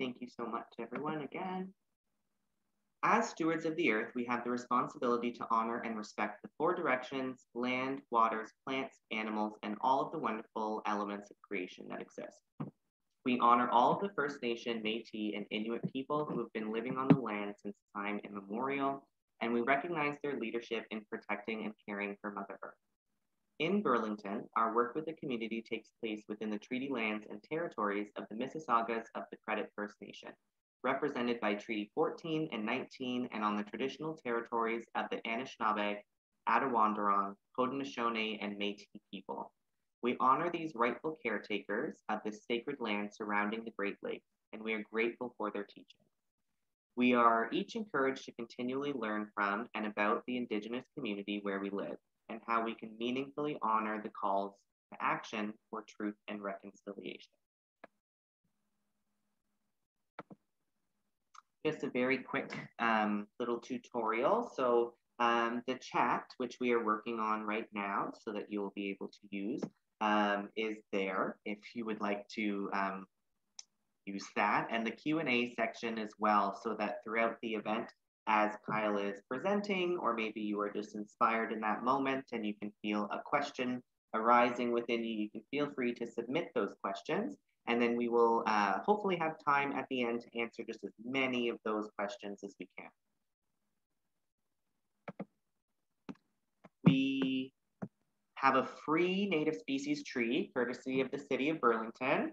Thank you so much, everyone, again. As stewards of the earth, we have the responsibility to honor and respect the four directions: land, waters, plants, animals, and all of the wonderful elements of creation that exist. We honor all of the First Nation, Métis, and Inuit people who have been living on the land since time immemorial, and we recognize their leadership in protecting and caring for Mother Earth. In Burlington, our work with the community takes place within the treaty lands and territories of the Mississaugas of the Credit First Nation, represented by Treaty 14 and 19, and on the traditional territories of the Anishinaabe, Attawandaron, Haudenosaunee, and Métis people. We honor these rightful caretakers of this sacred land surrounding the Great Lakes, and we are grateful for their teaching. We are each encouraged to continually learn from and about the Indigenous community where we live, and how we can meaningfully honor the calls to action for truth and reconciliation. Just a very quick little tutorial. So the chat, which we are working on right now so that you'll be able to use, is there if you would like to use that, and the Q&A section as well, so that throughout the event, as Kyle is presenting, or maybe you are just inspired in that moment and you can feel a question arising within you, you can feel free to submit those questions. And then we will hopefully have time at the end to answer just as many of those questions as we can. We have a free native species tree, courtesy of the city of Burlington,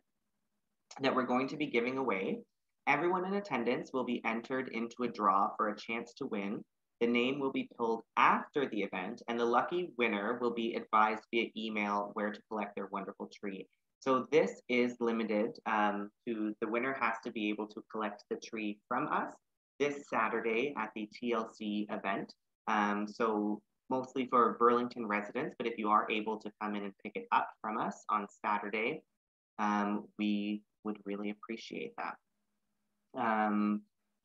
that we're going to be giving away. Everyone in attendance will be entered into a draw for a chance to win. The name will be pulled after the event, and the lucky winner will be advised via email where to collect their wonderful tree. So this is limited to the winner has to be able to collect the tree from us this Saturday at the TLC event. So mostly for Burlington residents, but if you are able to come in and pick it up from us on Saturday, we would really appreciate that.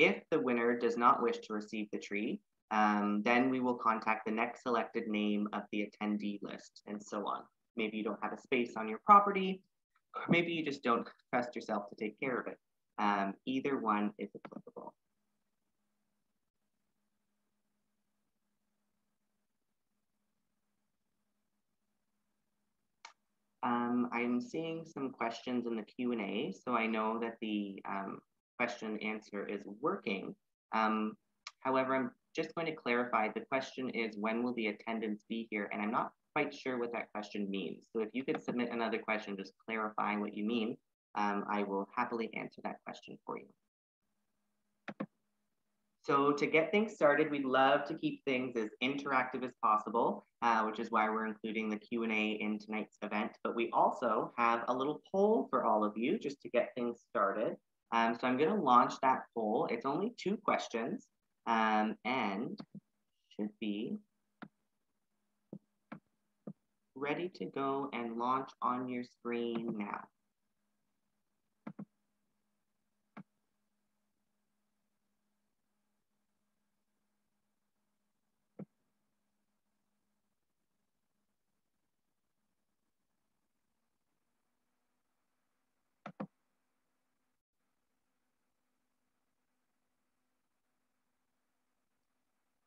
If the winner does not wish to receive the tree, then we will contact the next selected name of the attendee list and so on. Maybe you don't have a space on your property, or maybe you just don't trust yourself to take care of it. Either one is applicable. I'm seeing some questions in the Q&A, so I know that the question and answer is working. However, I'm just going to clarify, the question is, when will the attendance be here? And I'm not quite sure what that question means. So if you could submit another question, just clarifying what you mean, I will happily answer that question for you. So to get things started, we'd love to keep things as interactive as possible, which is why we're including the Q&A in tonight's event. But we also have a little poll for all of you just to get things started. So I'm going to launch that poll. It's only 2 questions and should be ready to go and launch on your screen now.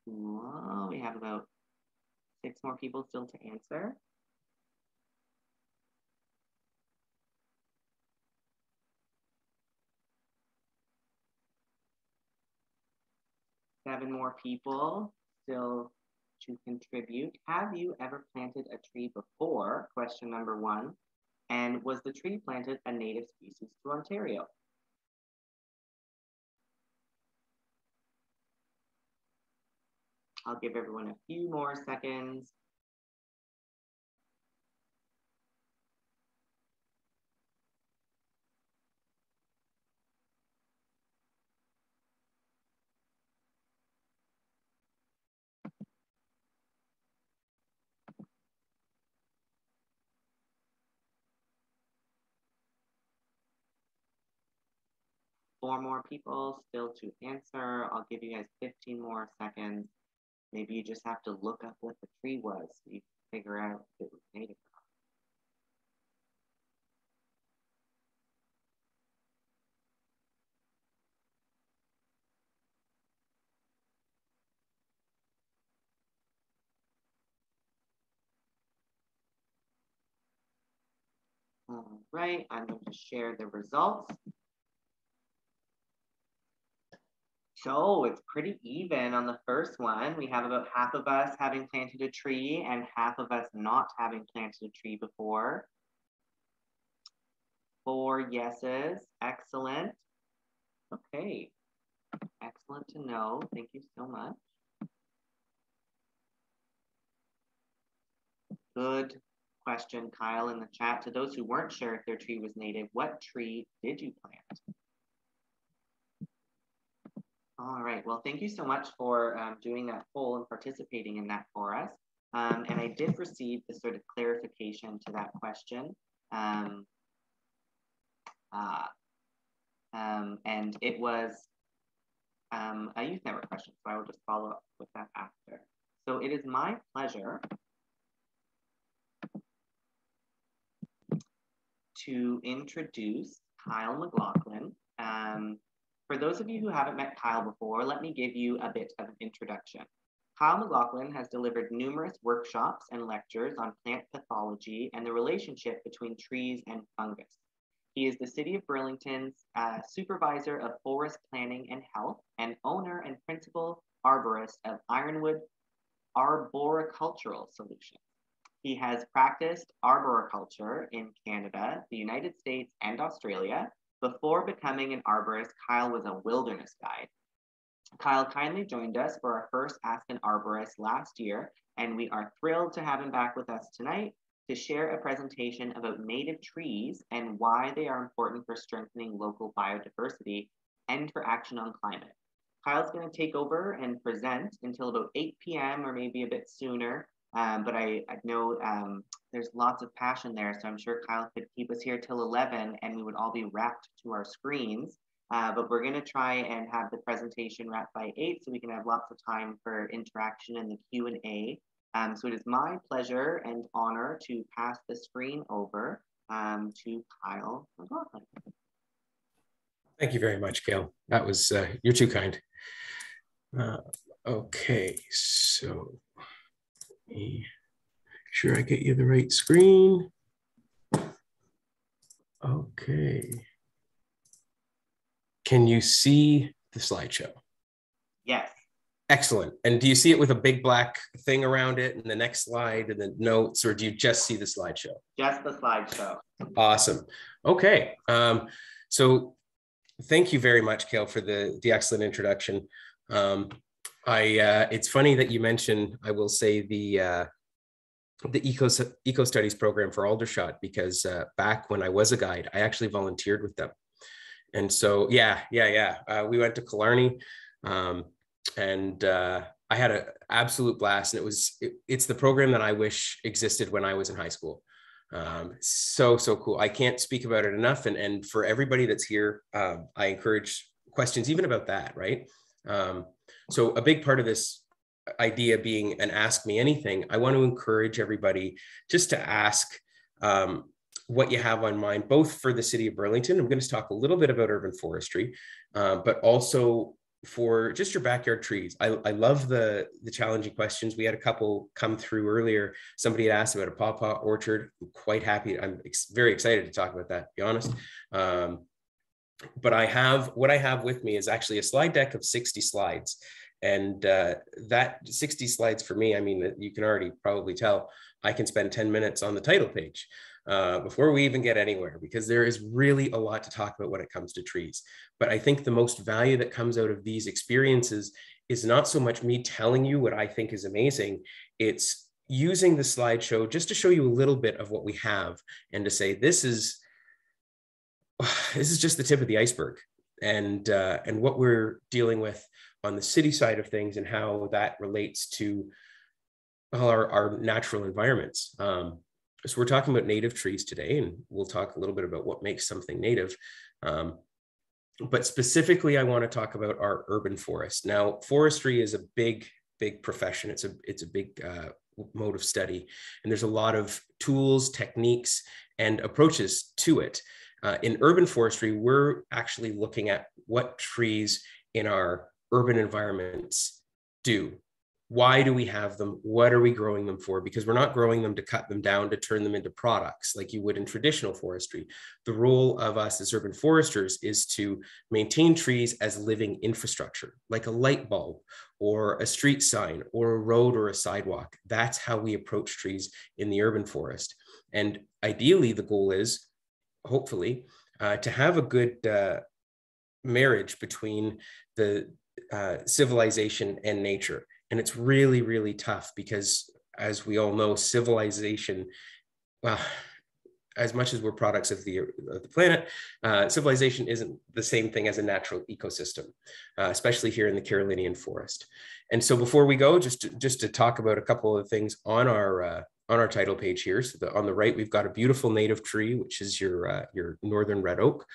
Whoa, we have about 6 more people still to answer. Seven more people still to contribute. Have you ever planted a tree before? Question number 1. And was the tree planted a native species to Ontario? I'll give everyone a few more seconds. Four more people still to answer. I'll give you guys 15 more seconds. Maybe you just have to look up what the tree was so you can figure out if it was native. All right, I'm going to share the results. So it's pretty even on the first one. We have about half of us having planted a tree and half of us not having planted a tree before. 4 yeses, excellent. Okay, excellent to know. Thank you so much. Good question, Kyle, in the chat. To those who weren't sure if their tree was native, what tree did you plant? All right, well, thank you so much for doing that poll and participating in that for us. And I did receive the sort of clarification to that question. And it was a youth network question, so I will just follow up with that after. So it is my pleasure to introduce Kyle McLoughlin. For those of you who haven't met Kyle before, let me give you a bit of an introduction. Kyle McLoughlin has delivered numerous workshops and lectures on plant pathology and the relationship between trees and fungus. He is the City of Burlington's Supervisor of Forest Planning and Health and owner and principal arborist of Ironwood Arboricultural Solutions. He has practiced arboriculture in Canada, the United States, and Australia. Before becoming an arborist, Kyle was a wilderness guide. Kyle kindly joined us for our first Ask an Arborist last year, and we are thrilled to have him back with us tonight to share a presentation about native trees and why they are important for strengthening local biodiversity and for action on climate. Kyle's going to take over and present until about 8 p.m. or maybe a bit sooner, but I know there's lots of passion there, so I'm sure Kyle could keep us here till 11 and we would all be wrapped to our screens, but we're gonna try and have the presentation wrapped by 8 so we can have lots of time for interaction and the Q&A. So it is my pleasure and honor to pass the screen over to Kyle McLoughlin. Thank you very much, Gail. That was, you're too kind. Okay, so. Make sure I get you the right screen. Okay. Can you see the slideshow? Yes. Excellent. And do you see it with a big black thing around it and the next slide and the notes, or do you just see the slideshow? Just the slideshow. Awesome. Okay. So thank you very much, Kale, for the excellent introduction. It's funny that you mentioned, I will say, the eco studies program for Aldershot, because back when I was a guide, I actually volunteered with them. And so, yeah. We went to Killarney and I had an absolute blast. And it was, it's the program that I wish existed when I was in high school. So cool. I can't speak about it enough. And for everybody that's here, I encourage questions even about that, right? So a big part of this idea being an ask me anything, I want to encourage everybody just to ask what you have on mind, both for the city of Burlington. I'm going to talk a little bit about urban forestry, but also for just your backyard trees. I love the challenging questions. We had a couple come through earlier. Somebody had asked about a pawpaw orchard. I'm quite happy. I'm very excited to talk about that, to be honest. But what I have with me is actually a slide deck of 60 slides. And that 60 slides for me, I mean, you can already probably tell I can spend 10 minutes on the title page before we even get anywhere, because there is really a lot to talk about when it comes to trees. But I think the most value that comes out of these experiences is not so much me telling you what I think is amazing. It's using the slideshow just to show you a little bit of what we have and to say, this is just the tip of the iceberg, and what we're dealing with on the city side of things and how that relates to our natural environments. So we're talking about native trees today, and we'll talk a little bit about what makes something native. But specifically, I want to talk about our urban forest. Now, forestry is a big profession. It's a big mode of study, and there's a lot of tools, techniques, and approaches to it. In urban forestry, we're actually looking at what trees in our urban environments do, Why do we have them? What are we growing them for? Because we're not growing them to cut them down to turn them into products like you would in traditional forestry. The role of us as urban foresters is to maintain trees as living infrastructure, like a light bulb or a street sign or a road or a sidewalk. That's how we approach trees in the urban forest. And ideally, the goal is, hopefully, to have a good marriage between the civilization and nature. And it's really, really tough because, as we all know, civilization, well, as much as we're products of the planet, civilization isn't the same thing as a natural ecosystem, especially here in the Carolinian forest. And so before we go, just to talk about a couple of things on our title page here. So on the right, we've got a beautiful native tree, which is your northern red oak,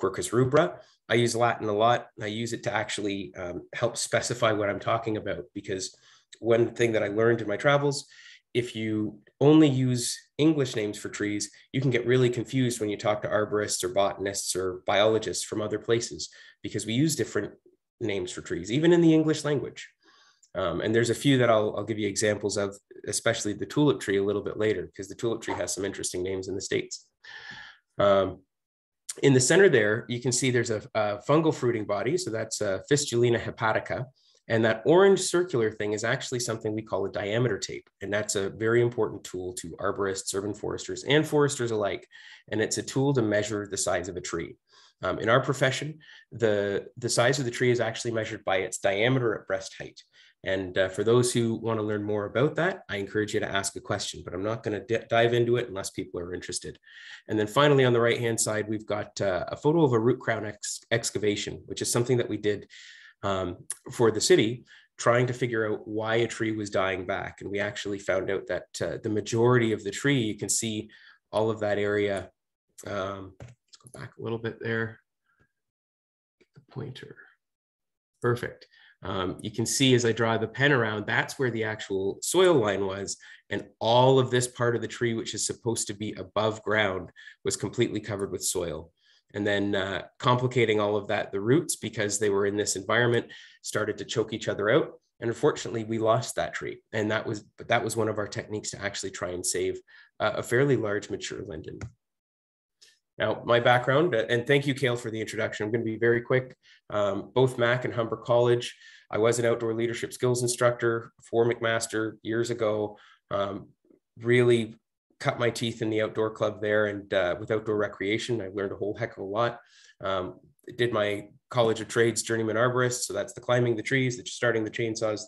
Quercus rubra. I use Latin a lot. I use it to actually help specify what I'm talking about, because one thing that I learned in my travels, if you only use English names for trees, you can get really confused when you talk to arborists or botanists or biologists from other places, because we use different names for trees, even in the English language. And there's a few that I'll give you examples of, especially the tulip tree a little bit later, because the tulip tree has some interesting names in the States. In the center there, you can see there's a fungal fruiting body. So that's Fistulina hepatica. And that orange circular thing is actually something we call a diameter tape. And that's a very important tool to arborists, urban foresters, and foresters alike. And it's a tool to measure the size of a tree. In our profession, the size of the tree is actually measured by its diameter at breast height. And for those who want to learn more about that, I encourage you to ask a question, but I'm not going to dive into it unless people are interested. And then finally, on the right-hand side, we've got a photo of a root crown excavation, which is something that we did for the city, trying to figure out why a tree was dying back. And we actually found out that the majority of the tree, you can see all of that area. Let's go back a little bit there. Get the pointer. Perfect. You can see as I draw the pen around, that's where the actual soil line was. And all of this part of the tree, which is supposed to be above ground, was completely covered with soil. And then complicating all of that, the roots, because they were in this environment, started to choke each other out. And unfortunately, we lost that tree. And that was one of our techniques to actually try and save a fairly large mature linden. Now, my background, and thank you, Cale, for the introduction. I'm going to be very quick. Both MAC and Humber College. I was an outdoor leadership skills instructor for McMaster years ago. Really cut my teeth in the outdoor club there, and with outdoor recreation, I learned a whole heck of a lot. Did my College of Trades journeyman arborist, so that's the climbing the trees, the starting the chainsaws,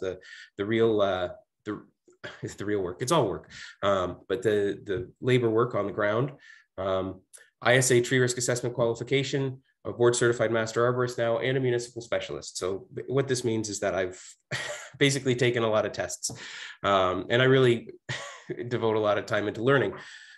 the real work. It's all work, but the labor work on the ground. ISA tree risk assessment qualification, a board certified master arborist now, and a municipal specialist. So what this means is that I've basically taken a lot of tests, and I really devote a lot of time into learning,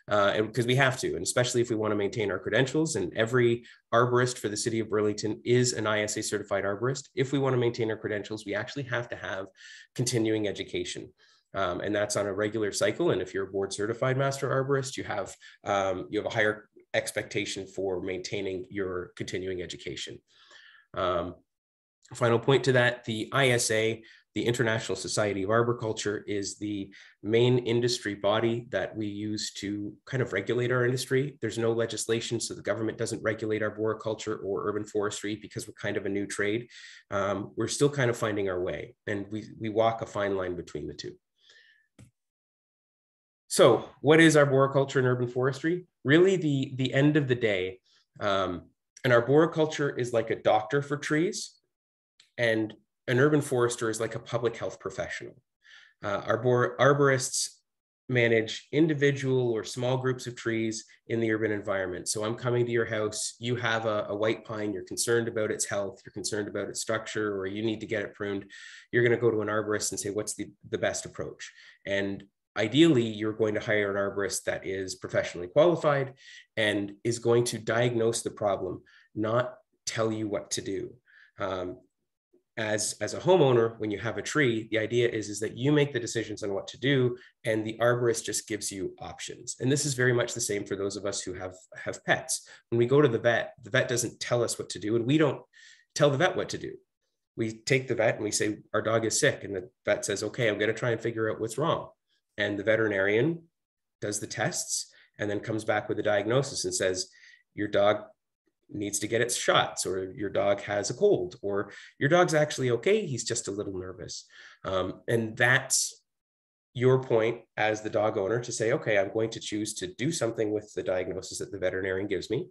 because we have to, and especially if we want to maintain our credentials. And every arborist for the city of Burlington is an ISA certified arborist. If we want to maintain our credentials, we actually have to have continuing education. And that's on a regular cycle. And if you're a board certified master arborist, you have a higher expectation for maintaining your continuing education. Final point to that, the ISA, the International Society of Arboriculture, is the main industry body that we use to kind of regulate our industry. There's no legislation, so the government doesn't regulate arboriculture or urban forestry because we're kind of a new trade. We're still kind of finding our way, and we walk a fine line between the two. So what is arboriculture and urban forestry? Really, the end of the day, an arboriculture is like a doctor for trees, and an urban forester is like a public health professional. Arborists manage individual or small groups of trees in the urban environment. So I'm coming to your house, you have a white pine, you're concerned about its health, you're concerned about its structure, or you need to get it pruned. You're going to go to an arborist and say, what's the best approach? And ideally, you're going to hire an arborist that is professionally qualified and is going to diagnose the problem, not tell you what to do. As a homeowner, when you have a tree, the idea is that you make the decisions on what to do, and the arborist just gives you options. And this is very much the same for those of us who have pets. When we go to the vet doesn't tell us what to do, and we don't tell the vet what to do. we take the vet and we say, our dog is sick. And the vet says, okay, I'm going to try and figure out what's wrong. And the veterinarian does the tests and then comes back with a diagnosis and says, your dog needs to get its shots, or your dog has a cold, or your dog's actually okay, he's just a little nervous. And that's your point as the dog owner to say, okay, I'm going to choose to do something with the diagnosis that the veterinarian gives me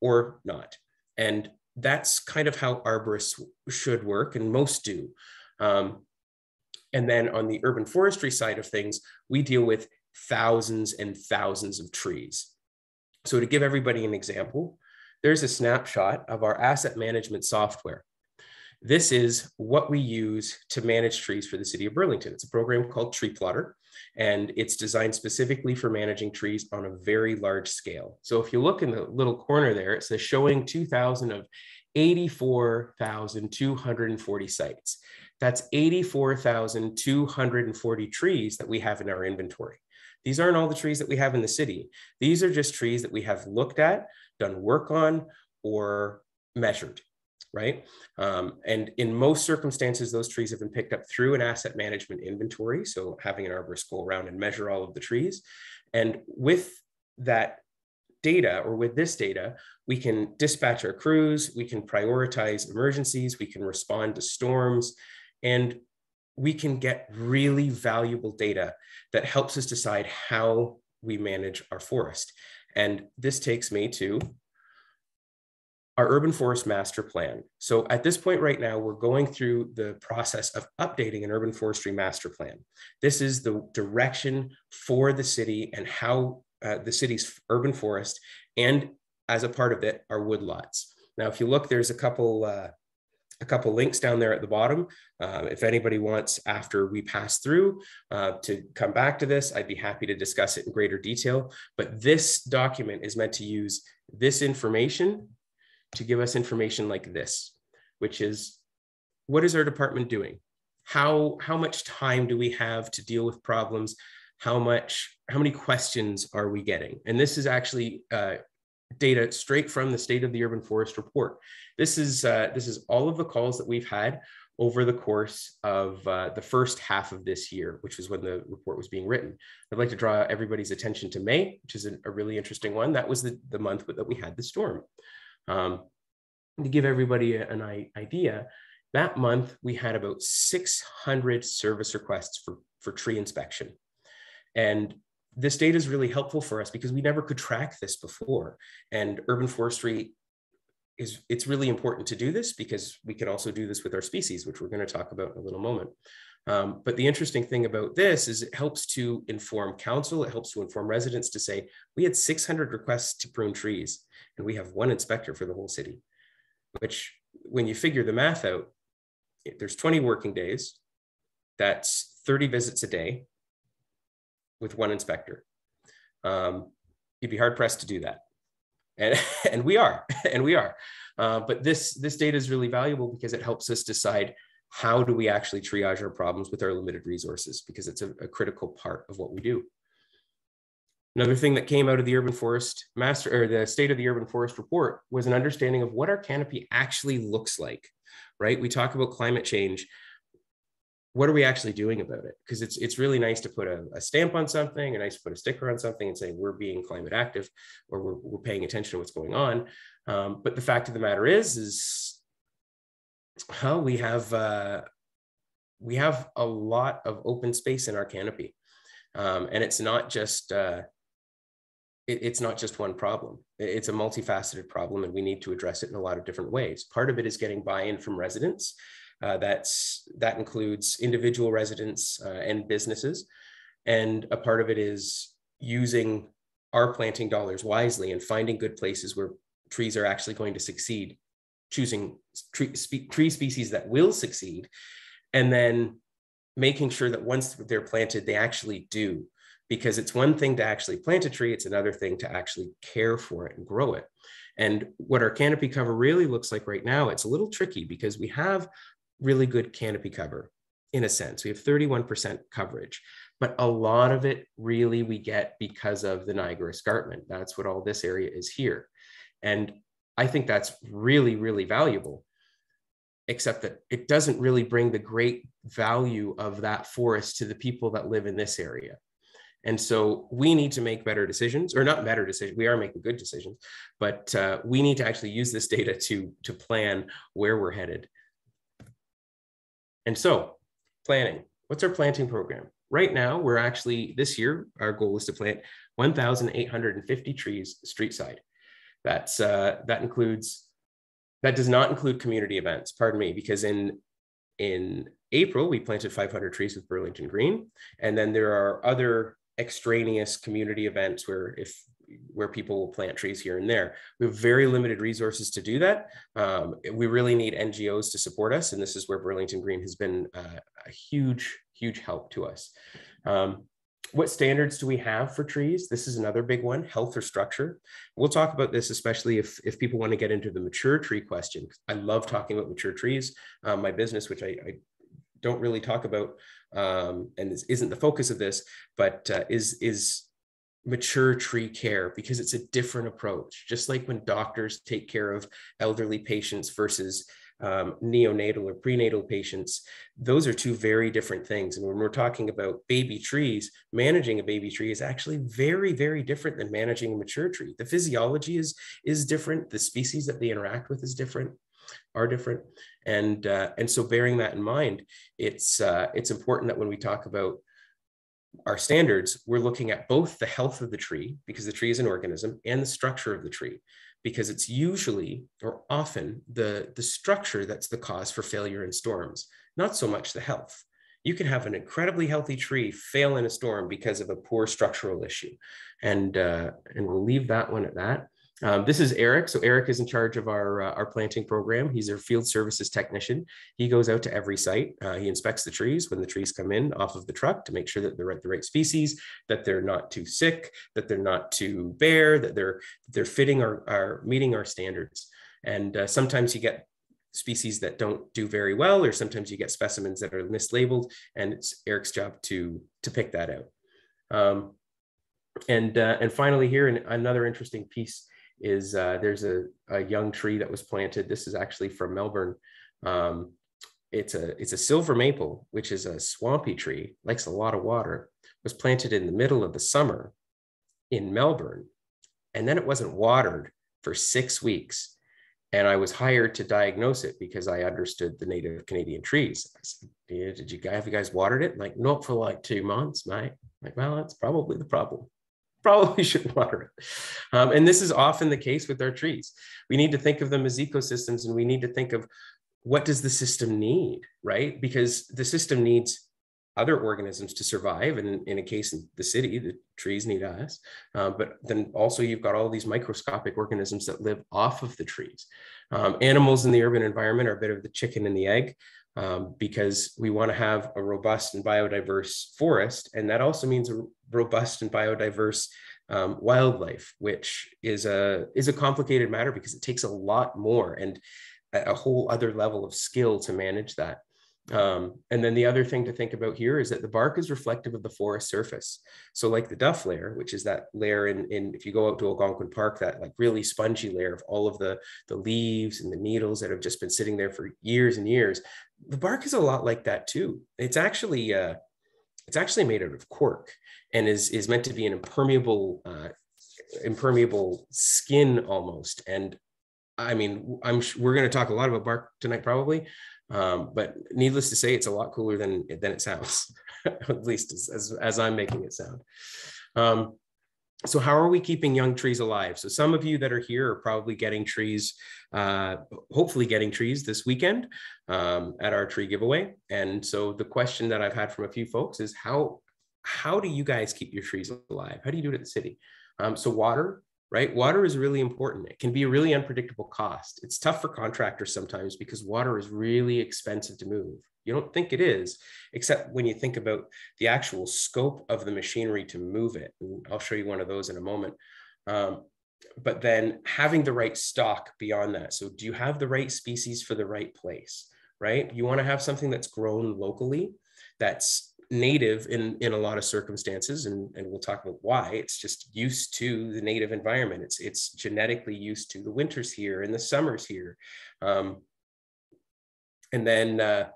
or not. And that's kind of how arborists should work, and most do. And then on the urban forestry side of things, we deal with thousands and thousands of trees. So to give everybody an example, there's a snapshot of our asset management software. This is what we use to manage trees for the city of Burlington. It's a program called Tree Plotter, and it's designed specifically for managing trees on a very large scale. So if you look in the little corner there, it says showing 2,000 of 84,240 sites. That's 84,240 trees that we have in our inventory. These aren't all the trees that we have in the city. These are just trees that we have looked at, done work on, or measured, right? And in most circumstances, those trees have been picked up through an asset management inventory. So having an arborist go around and measure all of the trees. And with that data, or with this data, we can dispatch our crews, we can prioritize emergencies, we can respond to storms, and we can get really valuable data that helps us decide how we manage our forest. And this takes me to our urban forest master plan. So at this point right now, we're going through the process of updating an urban forestry master plan. This is the direction for the city and how the city's urban forest, and as a part of it, our woodlots. Now, if you look, there's a couple links down there at the bottom. If anybody wants, after we pass through, to come back to this, I'd be happy to discuss it in greater detail. But this document is meant to use this information to give us information like this, which is, what is our department doing? How much time do we have to deal with problems? How many questions are we getting? And this is actually data straight from the State of the Urban Forest Report. This is all of the calls that we've had over the course of the first half of this year, which was when the report was being written. I'd like to draw everybody's attention to May, which is a really interesting one. That was the month that we had the storm. To give everybody an idea, that month we had about 600 service requests for tree inspection. And this data is really helpful for us because we never could track this before. And urban forestry is, it's really important to do this because we can also do this with our species, which we're going to talk about in a little moment. But the interesting thing about this is it helps to inform council. It helps to inform residents to say, we had 600 requests to prune trees and we have one inspector for the whole city, which when you figure the math out, there's 20 working days. That's 30 visits a day with one inspector. You'd be hard pressed to do that. And we are. But this data is really valuable because it helps us decide how do we actually triage our problems with our limited resources, because it's a critical part of what we do. Another thing that came out of the Urban Forest Master, or the State of the Urban Forest Report, was an understanding of what our canopy actually looks like, right? We talk about climate change. What are we actually doing about it? Because it's really nice to put a stamp on something, or nice to put a sticker on something and say, we're being climate active, or we're paying attention to what's going on. But the fact of the matter is well, we have a lot of open space in our canopy. And it's not just one problem. It's a multifaceted problem, and we need to address it in a lot of different ways. Part of it is getting buy-in from residents. That includes individual residents and businesses. And a part of it is using our planting dollars wisely and finding good places where trees are actually going to succeed, choosing tree species that will succeed, and then making sure that once they're planted, they actually do. Because it's one thing to actually plant a tree, it's another thing to actually care for it and grow it. And what our canopy cover really looks like right now, it's a little tricky because we have really good canopy cover, in a sense. We have 31% coverage, but a lot of it really we get because of the Niagara Escarpment. That's what all this area is here. And I think that's really, really valuable. except that it doesn't really bring the great value of that forest to the people that live in this area. And so we need to make better decisions, or not better decisions, we are making good decisions, but we need to actually use this data to plan where we're headed. And so planning, what's our planting program? Right now, we're actually, this year, our goal is to plant 1,850 trees street side. That's, that does not include community events, pardon me, because in April, we planted 500 trees with Burlington Green. And then there are other extraneous community events where people will plant trees here and there. We have very limited resources to do that. We really need NGOs to support us. And this is where Burlington Green has been a huge, huge help to us. What standards do we have for trees? This is another big one, health or structure. We'll talk about this, especially if people want to get into the mature tree question. I love talking about mature trees. My business, which I don't really talk about, and this isn't the focus of this, but is mature tree care, because it's a different approach. Just like when doctors take care of elderly patients versus neonatal or prenatal patients, those are two very different things. And when we're talking about baby trees, managing a baby tree is actually very, very different than managing a mature tree. The physiology is different. The species that they interact with is different, are different. And so bearing that in mind, it's important that when we talk about our standards, we're looking at both the health of the tree, because the tree is an organism, and the structure of the tree, because it's usually or often the structure that's the cause for failure in storms, not so much the health. You can have an incredibly healthy tree fail in a storm because of a poor structural issue. And we'll leave that one at that. This is Eric. So Eric is in charge of our planting program. He's our field services technician. He goes out to every site. He inspects the trees when the trees come in off of the truck to make sure that they're at the right species, that they're not too sick, that they're not too bare, that they're fitting our meeting our standards. And sometimes you get species that don't do very well, or sometimes you get specimens that are mislabeled, and it's Eric's job to pick that out. And finally here, another interesting piece is there's a young tree that was planted. This is actually from Melbourne. It's a silver maple, which is a swampy tree, likes a lot of water, was planted in the middle of the summer in Melbourne. And then it wasn't watered for 6 weeks. And I was hired to diagnose it because I understood the native Canadian trees. I said, yeah, have you guys watered it? Like, not for like 2 months, mate. Like, well, that's probably the problem. Probably should water it. And this is often the case with our trees. We need to think of them as ecosystems, and we need to think of what does the system need, right? Because the system needs other organisms to survive. And in a case in the city, the trees need us. But then also you've got all these microscopic organisms that live off of the trees. Animals in the urban environment are a bit of the chicken and the egg. Because we want to have a robust and biodiverse forest. And that also means a robust and biodiverse wildlife, which is a complicated matter because it takes a lot more and a whole other level of skill to manage that. And then the other thing to think about here is that the bark is reflective of the forest surface. So like the duff layer, which is that layer in if you go out to Algonquin Park, that like really spongy layer of all of the leaves and the needles that have just been sitting there for years and years, the bark is a lot like that too. It's actually made out of cork and is meant to be an impermeable skin almost. And I mean, we're going to talk a lot about bark tonight, probably. But needless to say, it's a lot cooler than it sounds, at least as I'm making it sound. So how are we keeping young trees alive? So some of you that are here are probably getting trees, hopefully getting trees this weekend at our tree giveaway. And so the question that I've had from a few folks is how do you guys keep your trees alive? How do you do it at the city? So water. Right? Water is really important. It can be a really unpredictable cost. It's tough for contractors sometimes because water is really expensive to move. You don't think it is, except when you think about the actual scope of the machinery to move it. And I'll show you one of those in a moment. But then having the right stock beyond that. So do you have the right species for the right place, right? You want to have something that's grown locally, that's native in a lot of circumstances, and we'll talk about why. It's just used to the native environment. It's genetically used to the winters here and the summers here. And then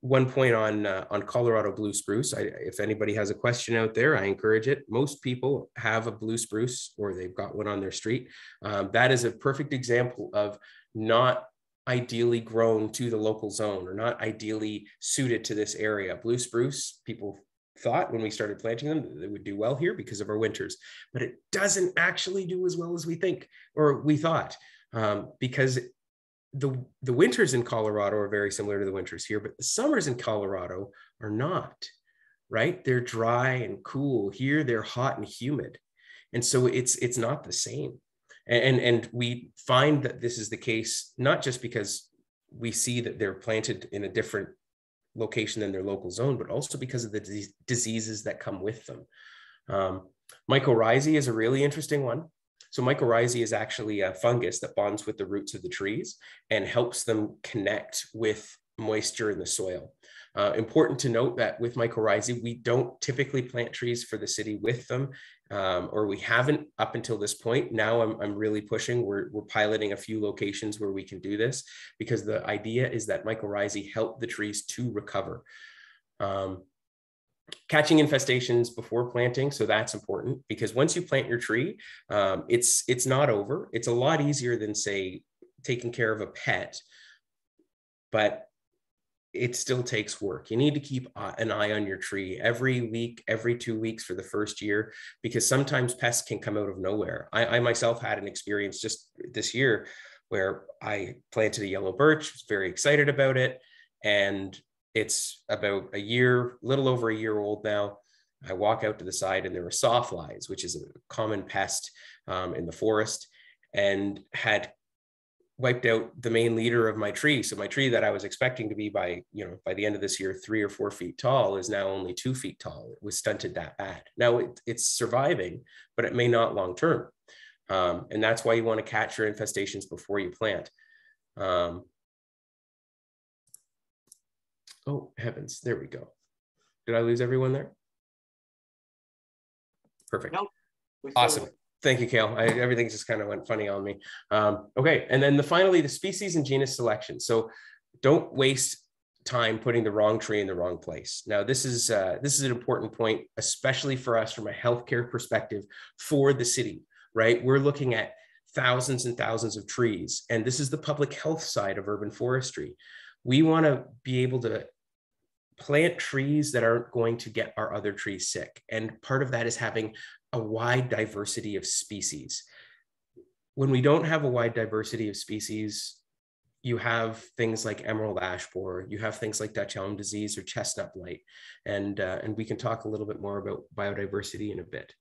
one point on Colorado blue spruce, if anybody has a question out there, I encourage it. Most people have a blue spruce or they've got one on their street. That is a perfect example of not ideally grown to the local zone or not ideally suited to this area. Blue spruce, people thought when we started planting them, they would do well here because of our winters, but it doesn't actually do as well as we think or we thought, because the winters in Colorado are very similar to the winters here, but the summers in Colorado are not, right? They're dry and cool. Here, they're hot and humid. And so it's not the same. And we find that this is the case, not just because we see that they're planted in a different location than their local zone, but also because of the diseases that come with them. Mycorrhizae is a really interesting one. So mycorrhizae is actually a fungus that bonds with the roots of the trees and helps them connect with moisture in the soil. Important to note that with mycorrhizae, we don't typically plant trees for the city with them, or we haven't up until this point. Now I'm really pushing. We're piloting a few locations where we can do this because the idea is that mycorrhizae help the trees to recover. Catching infestations before planting. So that's important because once you plant your tree, it's not over. It's a lot easier than, say, taking care of a pet, but it still takes work. You need to keep an eye on your tree every week, every 2 weeks for the first year, because sometimes pests can come out of nowhere. I myself had an experience just this year where I planted a yellow birch, was very excited about it. And it's about a little over a year old now. I walk out to the side and there were sawflies, which is a common pest in the forest, and had wiped out the main leader of my tree. So my tree that I was expecting to be by the end of this year, 3 or 4 feet tall, is now only 2 feet tall. It was stunted that bad. Now it's surviving, but it may not long-term. And that's why you want to catch your infestations before you plant. Oh, heavens, there we go. Did I lose everyone there? Perfect. Nope. Awesome. Thank you, Kale. Everything just kind of went funny on me. Okay, and then finally, the species and genus selection. So don't waste time putting the wrong tree in the wrong place. Now, this is an important point, especially for us from a healthcare perspective for the city, right? We're looking at thousands and thousands of trees, and this is the public health side of urban forestry. We want to be able to plant trees that aren't going to get our other trees sick. And part of that is having a wide diversity of species. When we don't have a wide diversity of species, you have things like emerald ash borer, you have things like Dutch elm disease or chestnut blight. And we can talk a little bit more about biodiversity in a bit.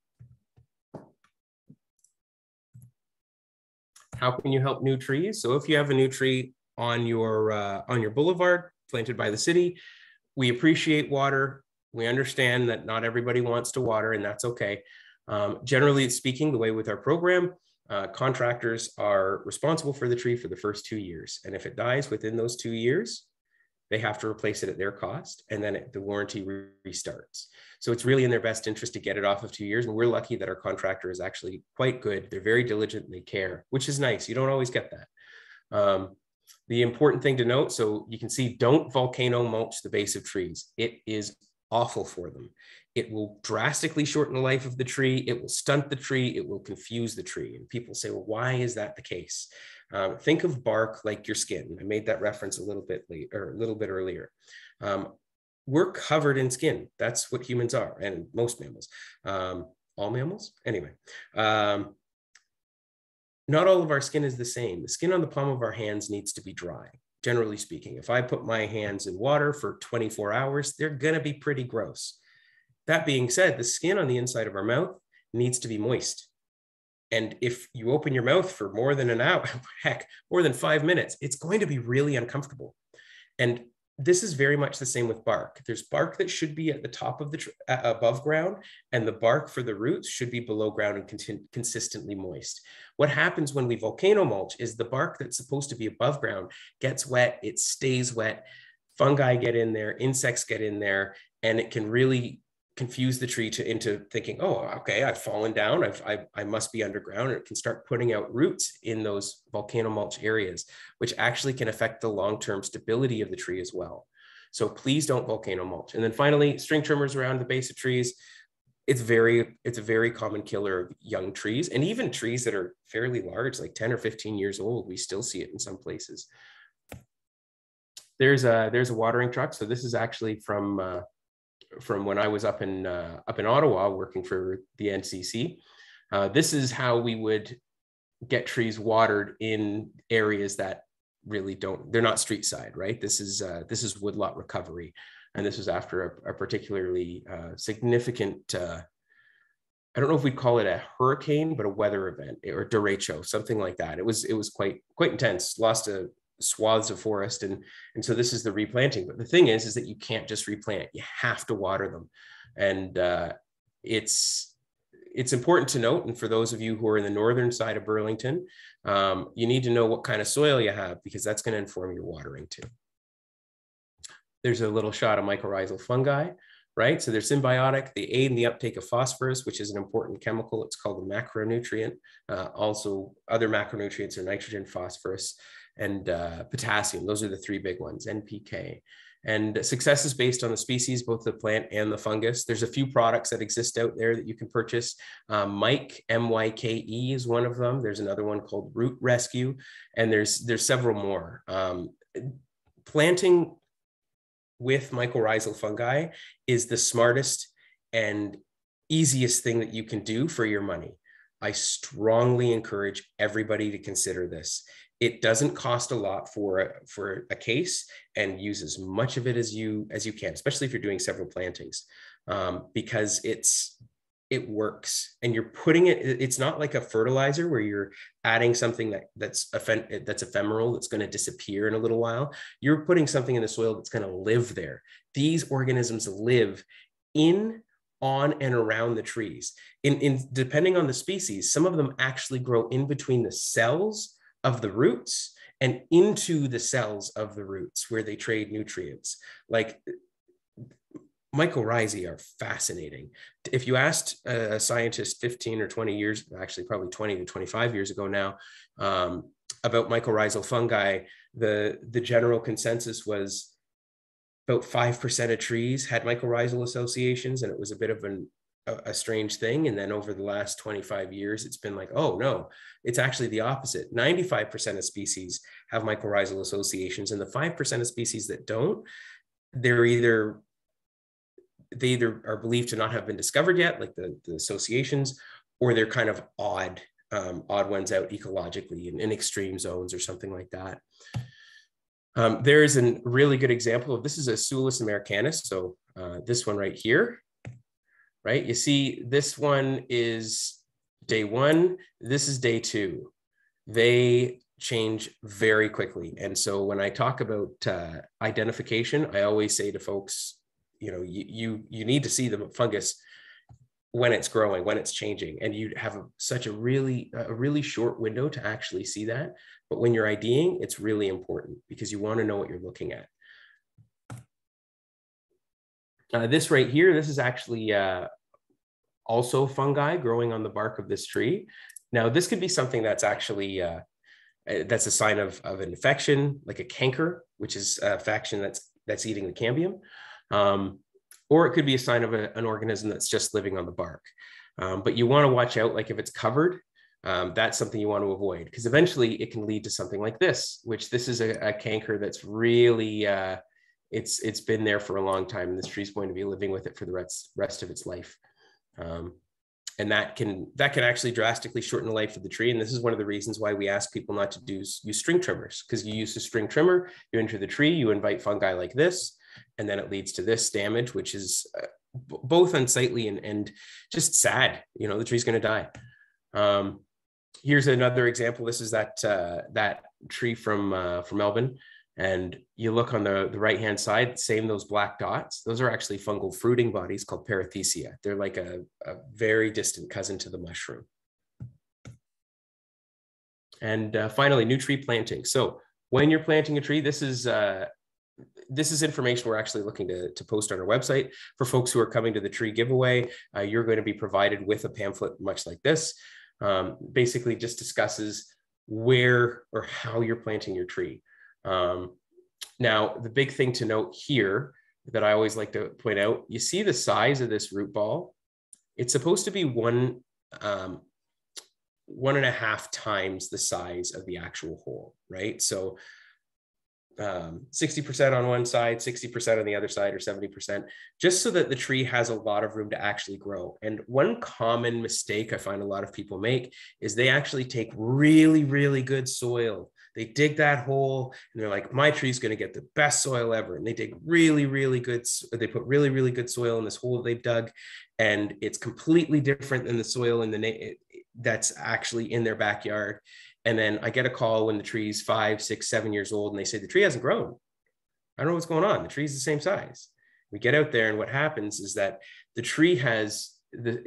How can you help new trees? So if you have a new tree on your boulevard planted by the city, we appreciate water. We understand that not everybody wants to water, and that's okay. Generally speaking, the way with our program, contractors are responsible for the tree for the first 2 years. And if it dies within those 2 years, they have to replace it at their cost, and then the warranty restarts. So it's really in their best interest to get it off of 2 years. And we're lucky that our contractor is actually quite good. They're very diligent and they care, which is nice. You don't always get that. The important thing to note, so you can see, don't volcano mulch the base of trees. It is awful for them. It will drastically shorten the life of the tree. It will stunt the tree. It will confuse the tree. And people say, well, why is that the case? Think of bark like your skin. I made that reference a little bit earlier. We're covered in skin. That's what humans are, and most mammals. All mammals? Anyway. Not all of our skin is the same. The skin on the palm of our hands needs to be dry. Generally speaking, if I put my hands in water for 24 hours, they're gonna be pretty gross. That being said, the skin on the inside of our mouth needs to be moist. And if you open your mouth for more than an hour, heck, more than 5 minutes, it's going to be really uncomfortable. And this is very much the same with bark. There's bark that should be at the top of the tree, above ground, and the bark for the roots should be below ground and consistently moist. What happens when we volcano mulch is the bark that's supposed to be above ground gets wet, it stays wet, fungi get in there, insects get in there, and it can really confuse the tree into thinking, oh, okay, I've fallen down, I must be underground, and it can start putting out roots in those volcano mulch areas, which actually can affect the long-term stability of the tree as well. So please don't volcano mulch. And then finally, string trimmers around the base of trees. It's a very common killer of young trees, and even trees that are fairly large, like 10 or 15 years old, we still see it in some places. There's a watering truck. So this is actually from when I was up in Ottawa working for the NCC. This is how we would get trees watered in areas that really don't, they're not street side, right? This is woodlot recovery. And this was after a particularly significant, I don't know if we'd call it a hurricane, but a weather event or derecho, something like that. It was quite intense, lost swaths of forest. And so this is the replanting. But the thing is that you can't just replant, you have to water them. And it's important to note, and for those of you who are in the northern side of Burlington, you need to know what kind of soil you have, because that's going to inform your watering too. There's a little shot of mycorrhizal fungi, right? So they're symbiotic. They aid in the uptake of phosphorus, which is an important chemical. It's called a macronutrient. Also, other macronutrients are nitrogen, phosphorus, and potassium. Those are the three big ones, NPK. And success is based on the species, both the plant and the fungus. There's a few products that exist out there that you can purchase. Myke, M-Y-K-E, is one of them. There's another one called Root Rescue, and there's several more. Planting with mycorrhizal fungi is the smartest and easiest thing that you can do for your money. I strongly encourage everybody to consider this. It doesn't cost a lot for a case, and use as much of it as you can, especially if you're doing several plantings, because it works, and you're putting it. It's not like a fertilizer where you're adding something that's ephemeral, that's going to disappear in a little while. You're putting something in the soil that's going to live there. These organisms live in, on, and around the trees. Depending on the species, some of them actually grow in between the cells of the roots and into the cells of the roots, where they trade nutrients. Like, mycorrhizae are fascinating. If you asked a scientist 15 or 20 years, actually probably 20 to 25 years ago now, about mycorrhizal fungi, the general consensus was about 5% of trees had mycorrhizal associations, and it was a bit of a strange thing. And then over the last 25 years, it's been like, oh no, it's actually the opposite. 95% of species have mycorrhizal associations, and the 5% of species that don't, they either are believed to not have been discovered yet, like the associations, or they're kind of odd ones out ecologically in extreme zones or something like that. There is a really good example of this. Is a Asulus americanus. So this one right here, right? You see, this one is day one. This is day two. They change very quickly. And so when I talk about identification, I always say to folks, you know, you need to see the fungus when it's growing, when it's changing, and you have such a really short window to actually see that. But when you're IDing, it's really important, because you want to know what you're looking at. This right here, this is actually also fungi growing on the bark of this tree. Now, this could be something that's actually that's a sign of an infection, like a canker, which is a faction that's eating the cambium. Or it could be a sign of an organism that's just living on the bark. But you want to watch out, like if it's covered, that's something you want to avoid, because eventually it can lead to something like this, which this is a canker that's really, it's been there for a long time, and this tree's going to be living with it for the rest of its life. And that can actually drastically shorten the life of the tree. And this is one of the reasons why we ask people not to use string trimmers, because you use a string trimmer, you enter the tree, you invite fungi like this, and then it leads to this damage, which is both unsightly and just sad. You know, the tree's going to die. Here's another example. This is that tree from Melbourne, and you look on the right-hand side, same, those black dots. Those are actually fungal fruiting bodies called parathecia. They're like a very distant cousin to the mushroom. And finally, new tree planting. So when you're planting a tree, this is this is information we're actually looking to post on our website. For folks who are coming to the tree giveaway, you're going to be provided with a pamphlet much like this. Basically just discusses where or how you're planting your tree. Now, the big thing to note here that I always like to point out, you see the size of this root ball. It's supposed to be one and a half times the size of the actual hole, right? So 60% on one side, 60% on the other side, or 70%, just so that the tree has a lot of room to actually grow. And one common mistake I find a lot of people make is they actually take really, really good soil. They dig that hole and they're like, my tree's going to get the best soil ever. And they dig really, really good. They put really, really good soil in this hole they've dug, and it's completely different than the soil in the that's actually in their backyard. And then I get a call when the tree's 5, 6, 7 years old, and they say the tree hasn't grown. I don't know what's going on. The tree's the same size. We get out there, and what happens is that the tree has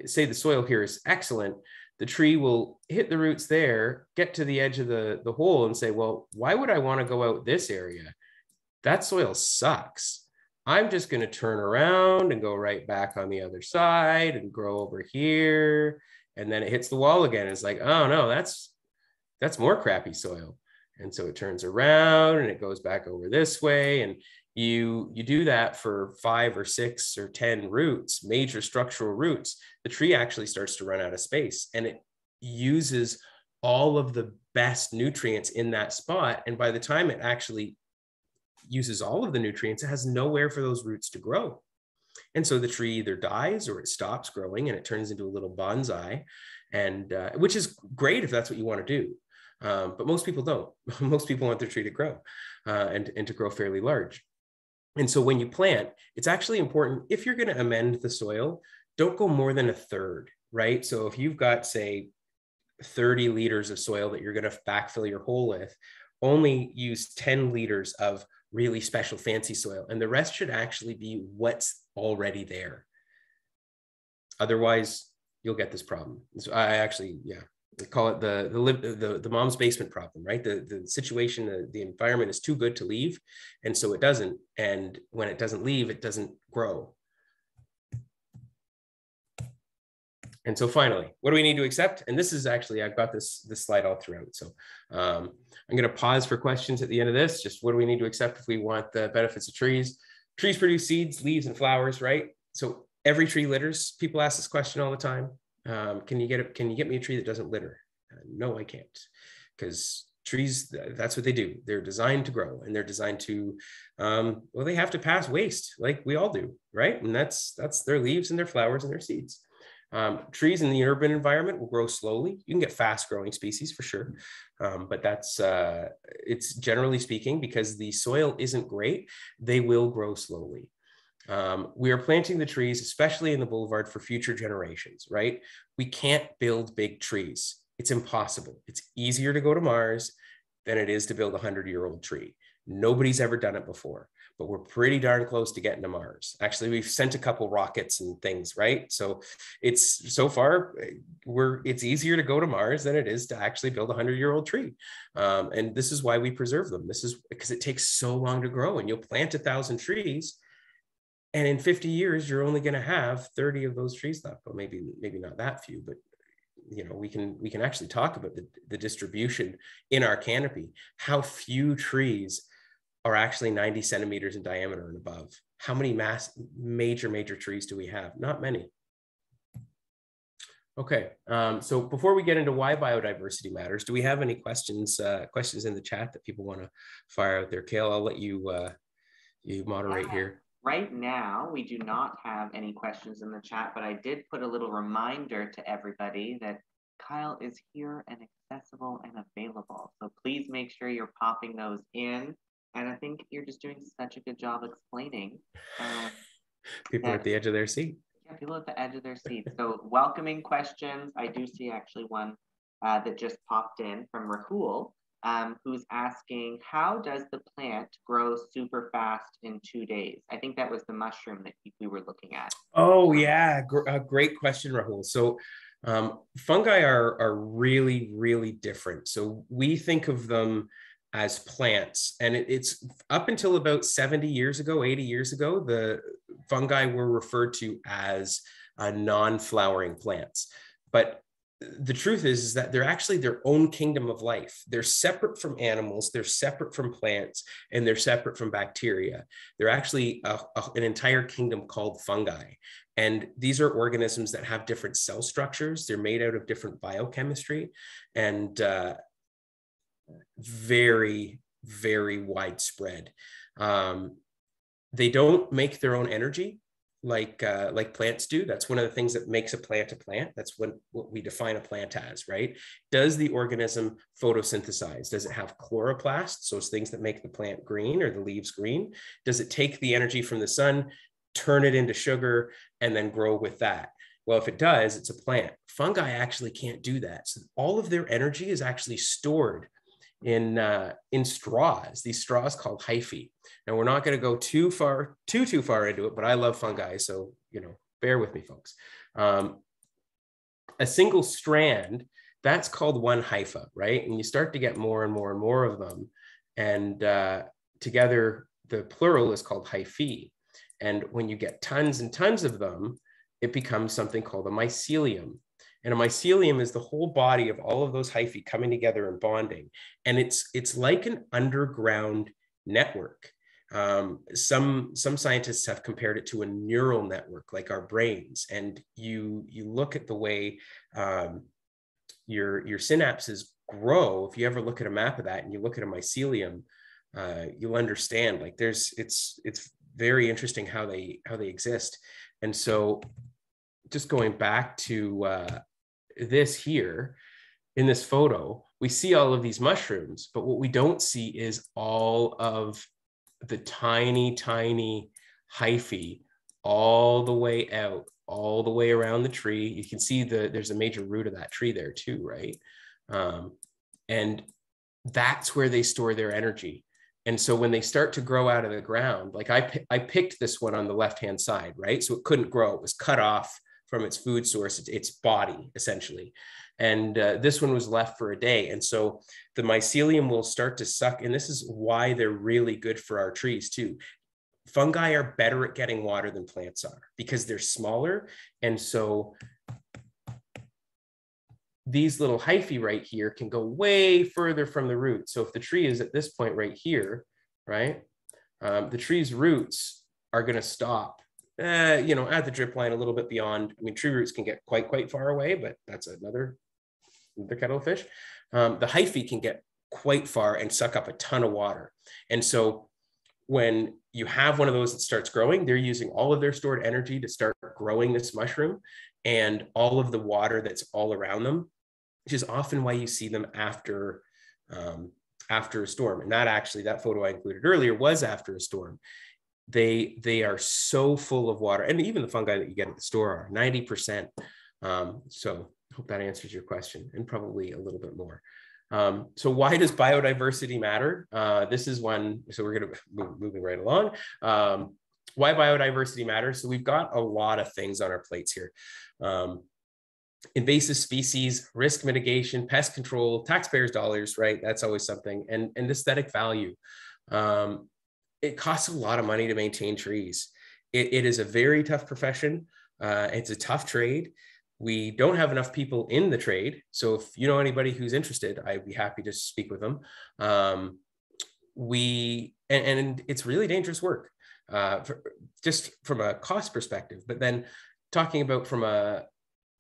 say the soil here is excellent. The tree will hit the roots there, get to the edge of the hole, and say, well, why would I want to go out this area? That soil sucks. I'm just going to turn around and go right back on the other side and grow over here. And then it hits the wall again. It's like, oh no, that's more crappy soil. And so it turns around and it goes back over this way. And you do that for 5 or 6 or 10 roots, major structural roots. The tree actually starts to run out of space, and it uses all of the best nutrients in that spot. And by the time it actually uses all of the nutrients, it has nowhere for those roots to grow. And so the tree either dies or it stops growing, and it turns into a little bonsai, and which is great if that's what you want to do. But most people don't. Most people want their tree to grow and to grow fairly large. And so when you plant, it's actually important, if you're going to amend the soil, don't go more than a third, right? So if you've got, say, 30 liters of soil that you're going to backfill your hole with, only use 10 liters of really special fancy soil, and the rest should actually be what's already there. Otherwise, you'll get this problem. So I actually, yeah, they call it the mom's basement problem, right? The situation, the environment is too good to leave, and so it doesn't. And when it doesn't leave, it doesn't grow. And so finally, what do we need to accept? And this is actually, I've got this slide all throughout. So I'm going to pause for questions at the end of this. Just what do we need to accept if we want the benefits of trees? Trees produce seeds, leaves, and flowers, right? So every tree litters. People ask this question all the time. Can you get me a tree that doesn't litter? No, I can't, because trees, that's what they do. They're designed to grow, and they're designed to, well, they have to pass waste like we all do, right? And that's their leaves and their flowers and their seeds. Trees in the urban environment will grow slowly. You can get fast growing species for sure. But that's, it's generally speaking, because the soil isn't great, they will grow slowly. We are planting the trees, especially in the boulevard, for future generations, right? We can't build big trees. It's impossible. It's easier to go to Mars than it is to build a 100-year-old tree. Nobody's ever done it before, but we're pretty darn close to getting to Mars. Actually, we've sent a couple rockets and things, right? So it's, so far, it's easier to go to Mars than it is to actually build a 100-year-old tree. And this is why we preserve them. This is because it takes so long to grow, and you'll plant 1,000 trees, and in 50 years, you're only going to have 30 of those trees left. Well, maybe not that few, but you know, we can actually talk about the distribution in our canopy, how few trees are actually 90 centimeters in diameter and above. How many major trees do we have? Not many. Okay, so before we get into why biodiversity matters, do we have any questions in the chat that people want to fire out there? Kale, I'll let you you moderate here. Right now, we do not have any questions in the chat, but I did put a little reminder to everybody that Kyle is here and accessible and available. So please make sure you're popping those in. And I think you're just doing such a good job explaining. People at the edge of their seat. Yeah, people at the edge of their seat. So welcoming questions. I do see actually one that just popped in from Rahul. Who's asking, how does the plant grow super fast in 2 days? I think that was the mushroom that we were looking at. Oh yeah, great question, Rahul. So fungi are really, really different. So we think of them as plants. And it's up until about 70 years ago, 80 years ago, the fungi were referred to as non-flowering plants. But the truth is that they're actually their own kingdom of life. They're separate from animals, they're separate from plants, and they're separate from bacteria. They're actually an entire kingdom called fungi. And these are organisms that have different cell structures. They're made out of different biochemistry, and very, very widespread. They don't make their own energy like plants do. That's one of the things that makes a plant a plant. That's what we define a plant as, right? Does the organism photosynthesize? Does it have chloroplasts, those things that make the plant green or the leaves green? Does it take the energy from the sun, turn it into sugar, and then grow with that? Well, if it does, it's a plant. Fungi actually can't do that. So all of their energy is actually stored in straws, these straws called hyphae. Now, we're not going to go too far into it, but I love fungi, so, you know, bear with me, folks. A single strand, that's called one hypha, right? And you start to get more and more and more of them, and together the plural is called hyphae. And when you get tons and tons of them, it becomes something called a mycelium. And a mycelium is the whole body of all of those hyphae coming together and bonding. And it's like an underground network. Some scientists have compared it to a neural network, like our brains. And you look at the way your synapses grow. If you ever look at a map of that and you look at a mycelium, you'll understand. Like it's very interesting how they exist. And so, just going back to this here, in this photo, we see all of these mushrooms, but what we don't see is all of the tiny, tiny hyphae all the way out, all the way around the tree. You can see there's a major root of that tree there too, right? And that's where they store their energy. And so when they start to grow out of the ground, like I picked this one on the left-hand side, right? So it couldn't grow, it was cut off from its food source, its body, essentially. And this one was left for a day. And so the mycelium will start to suck. And this is why they're really good for our trees too. Fungi are better at getting water than plants are because they're smaller. And so these little hyphae right here can go way further from the root. So if the tree is at this point right here, right? The tree's roots are gonna stop at the drip line a little bit beyond. I mean, tree roots can get quite far away, but that's another kettle of fish. The hyphae can get quite far and suck up a ton of water. And so when you have one of those that starts growing, they're using all of their stored energy to start growing this mushroom and all of the water that's all around them, which is often why you see them after a storm. And that photo I included earlier was after a storm. They are so full of water, and even the fungi that you get at the store are 90%. So I hope that answers your question, and probably a little bit more. So why does biodiversity matter? This is one, so we're gonna moving right along. Why biodiversity matters? So we've got a lot of things on our plates here. Invasive species, risk mitigation, pest control, taxpayers' dollars, right? That's always something, and aesthetic value. It costs a lot of money to maintain trees. It is a very tough profession. It's a tough trade. We don't have enough people in the trade. So if you know anybody who's interested, I'd be happy to speak with them. And it's really dangerous work, just from a cost perspective. But then talking about from an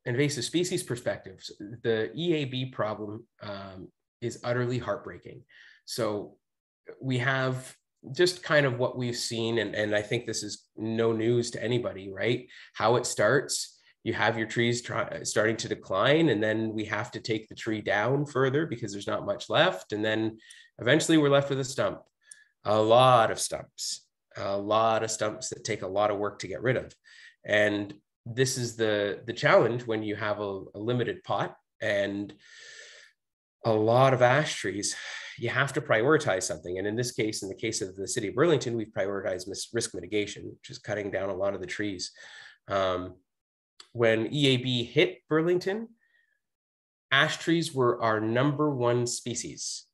invasive species perspective, the EAB problem is utterly heartbreaking. So we have just kind of what we've seen, and I think this is no news to anybody, right? How it starts, you have your trees starting to decline, and then we have to take the tree down further because there's not much left. And then eventually we're left with a stump, a lot of stumps that take a lot of work to get rid of. And this is the challenge when you have a limited pot and a lot of ash trees. You have to prioritize something. And in this case, in the case of the city of Burlington, we've prioritized risk mitigation, which is cutting down a lot of the trees. When EAB hit Burlington, ash trees were our number one species.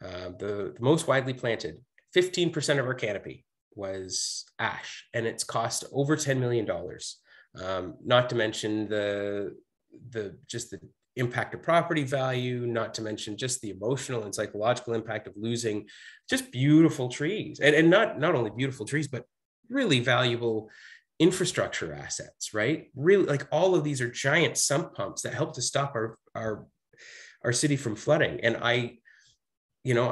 The most widely planted, 15% of our canopy was ash, and it's cost over $10 million. Not to mention just the impact of property value, not to mention just the emotional and psychological impact of losing just beautiful trees, and not only beautiful trees, but really valuable infrastructure assets, right? Really, like, all of these are giant sump pumps that help to stop our city from flooding. And I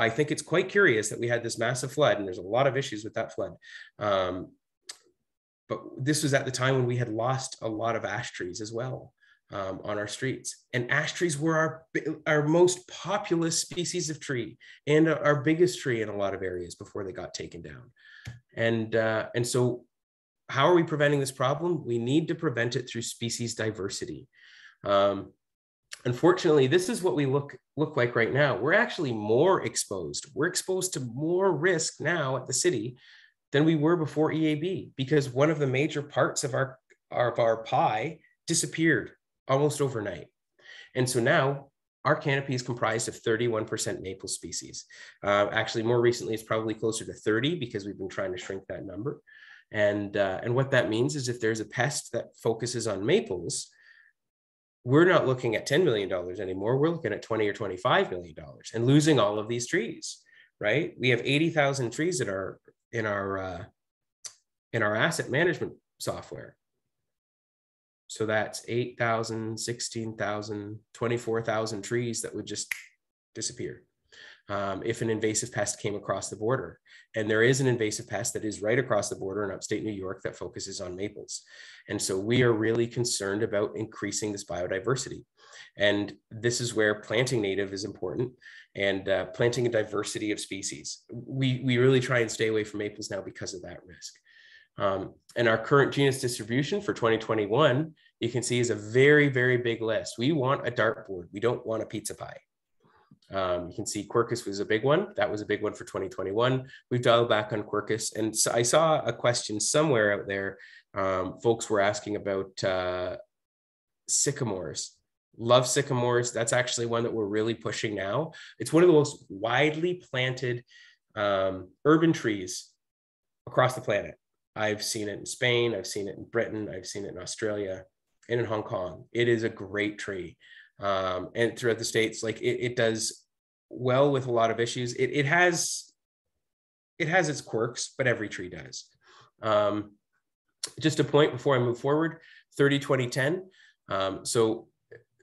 think it's quite curious that we had this massive flood, and there's a lot of issues with that flood. But this was at the time when we had lost a lot of ash trees as well on our streets. And ash trees were our most populous species of tree and our biggest tree in a lot of areas before they got taken down. And so how are we preventing this problem? We need to prevent it through species diversity. Unfortunately, this is what we look like right now. We're actually more exposed. We're exposed to more risk now at the city than we were before EAB, because one of the major parts of our pie disappeared almost overnight. And so now our canopy is comprised of 31% maple species. Actually, more recently, it's probably closer to 30, because we've been trying to shrink that number. And what that means is if there's a pest that focuses on maples, we're not looking at $10 million anymore. We're looking at $20 or $25 million and losing all of these trees, right? We have 80,000 trees that are in our asset management software. So that's 8,000, 16,000, 24,000 trees that would just disappear if an invasive pest came across the border. And there is an invasive pest that is right across the border in upstate New York that focuses on maples. And so we are really concerned about increasing this biodiversity. And this is where planting native is important, and planting a diversity of species. We really try and stay away from maples now because of that risk. And our current genus distribution for 2021, you can see, is a very, very big list. We want a dartboard. We don't want a pizza pie. You can see Quercus was a big one. That was a big one for 2021. We've dialed back on Quercus. And so I saw a question somewhere out there. Folks were asking about sycamores. Love sycamores. That's actually one that we're really pushing now. It's one of the most widely planted urban trees across the planet. I've seen it in Spain. I've seen it in Britain. I've seen it in Australia and in Hong Kong. It is a great tree. And throughout the States, like, it does well with a lot of issues. It has its quirks, but every tree does. Just a point before I move forward, 30-20-10. So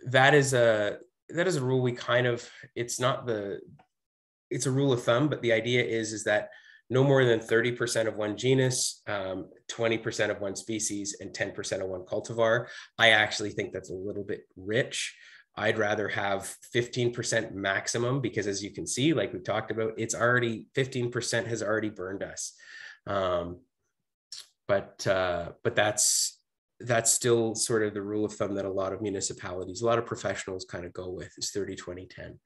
that is a rule we kind of, it's a rule of thumb, but the idea is that no more than 30% of one genus, 20% of one species, and 10% of one cultivar. I actually think that's a little bit rich. I'd rather have 15% maximum, because as you can see, like we talked about, it's already 15% has already burned us. But that's still sort of the rule of thumb that a lot of municipalities, a lot of professionals kind of go with, is 30-20-10.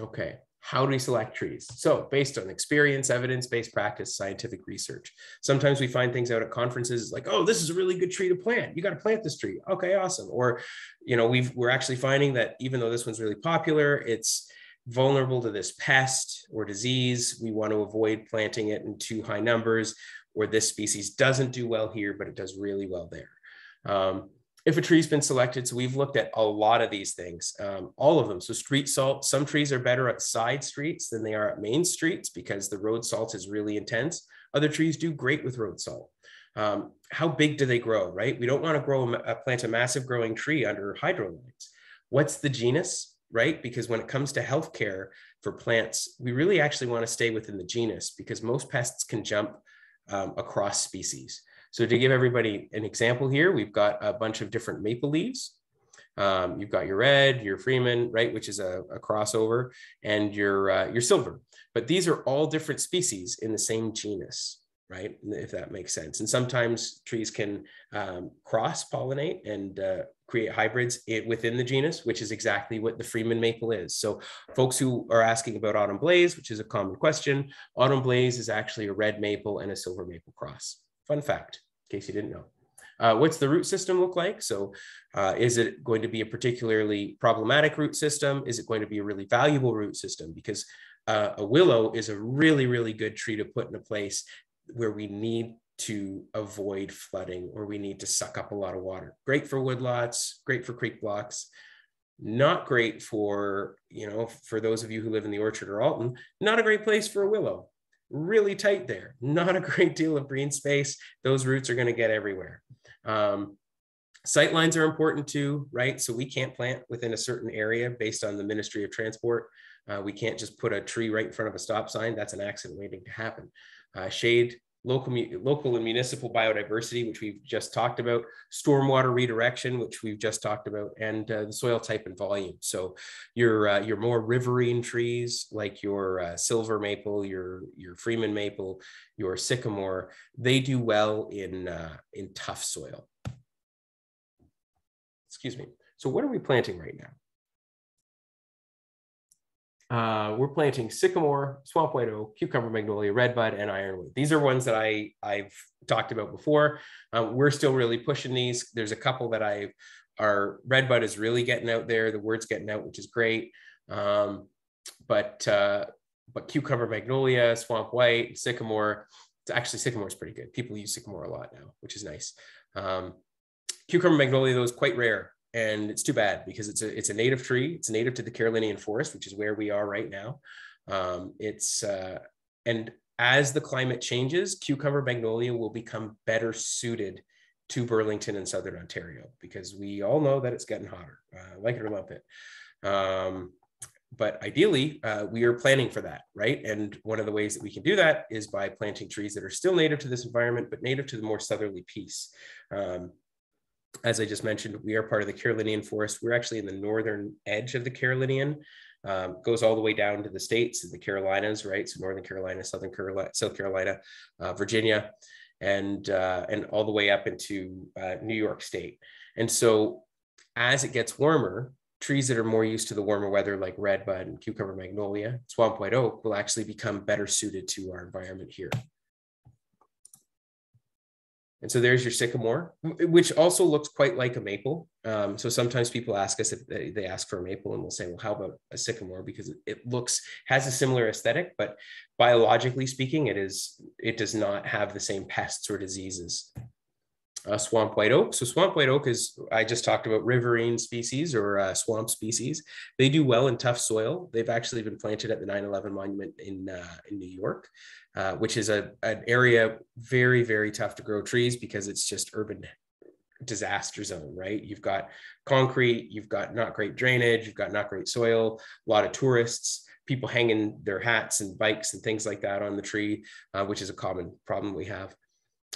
Okay. How do we select trees? So based on experience, evidence-based practice, scientific research. Sometimes we find things out at conferences like, oh, this is a really good tree to plant. You got to plant this tree. Okay, awesome. Or, we're actually finding that even though this one's really popular, it's vulnerable to this pest or disease. We want to avoid planting it in too high numbers, or this species doesn't do well here, but it does really well there. If a tree's been selected, so we've looked at a lot of these things, all of them. So street salt, some trees are better at side streets than they are at main streets because the road salt is really intense. Other trees do great with road salt. How big do they grow, right? We don't want to plant a massive growing tree under hydro lines. What's the genus, right? Because when it comes to healthcare for plants, we really actually want to stay within the genus, because most pests can jump across species. So to give everybody an example here, we've got a bunch of different maple leaves. You've got your red, your Freeman, right, which is a crossover, and your silver. But these are all different species in the same genus, right, if that makes sense. And sometimes trees can cross-pollinate and create hybrids within the genus, which is exactly what the Freeman maple is. So folks who are asking about Autumn Blaze, which is a common question, Autumn Blaze is actually a red maple and a silver maple cross. Fun fact, in case you didn't know. What's the root system look like? So is it going to be a particularly problematic root system? Is it going to be a really valuable root system? Because a willow is a really, really good tree to put in a place where we need to avoid flooding or we need to suck up a lot of water. Great for woodlots, great for creek blocks. Not great for, you know, for those of you who live in the orchard or Alton, not a great place for a willow. Really tight there, not a great deal of green space. Those roots are going to get everywhere. Sightlines are important too, right? So we can't plant within a certain area based on the Ministry of Transport. We can't just put a tree right in front of a stop sign. That's an accident waiting to happen. Shade, local and municipal biodiversity, which we've just talked about, stormwater redirection, which we've just talked about, and the soil type and volume. So your more riverine trees, like your silver maple, your Freeman maple, your sycamore, they do well in tough soil. Excuse me. So what are we planting right now? We're planting sycamore, swamp white oak, cucumber magnolia, redbud, and ironwood. These are ones that I've talked about before. We're still really pushing these. There's a couple that our redbud is really getting out there. The word's getting out, which is great. But cucumber magnolia, swamp white, sycamore. Actually, sycamore is pretty good. People use sycamore a lot now, which is nice. Cucumber magnolia, though, is quite rare. And it's too bad because it's a native tree. It's native to the Carolinian forest, which is where we are right now. And as the climate changes, cucumber magnolia will become better suited to Burlington and Southern Ontario because we all know that it's getting hotter, like it or lump it. But ideally, we are planning for that, right? And one of the ways that we can do that is by planting trees that are still native to this environment, but native to the more southerly piece. As I just mentioned, we are part of the Carolinian forest. We're actually in the northern edge of the Carolinian. Goes all the way down to the states and the Carolinas, right? So Northern Carolina, Southern Carolina, South Carolina, Virginia, and all the way up into New York State. And so as it gets warmer, trees that are more used to the warmer weather, like redbud and cucumber magnolia, swamp white oak, will actually become better suited to our environment here. And so there's your sycamore, which also looks quite like a maple. So sometimes people ask us if they ask for a maple and we'll say, well, how about a sycamore? Because it has a similar aesthetic, but biologically speaking, it does not have the same pests or diseases. Swamp white oak. So swamp white oak is, I just talked about riverine species or swamp species. They do well in tough soil. They've actually been planted at the 9/11 monument in New York, which is an area very, very tough to grow trees because it's just urban disaster zone, right? You've got concrete, you've got not great drainage, you've got not great soil, a lot of tourists, people hanging their hats and bikes and things like that on the tree, which is a common problem we have.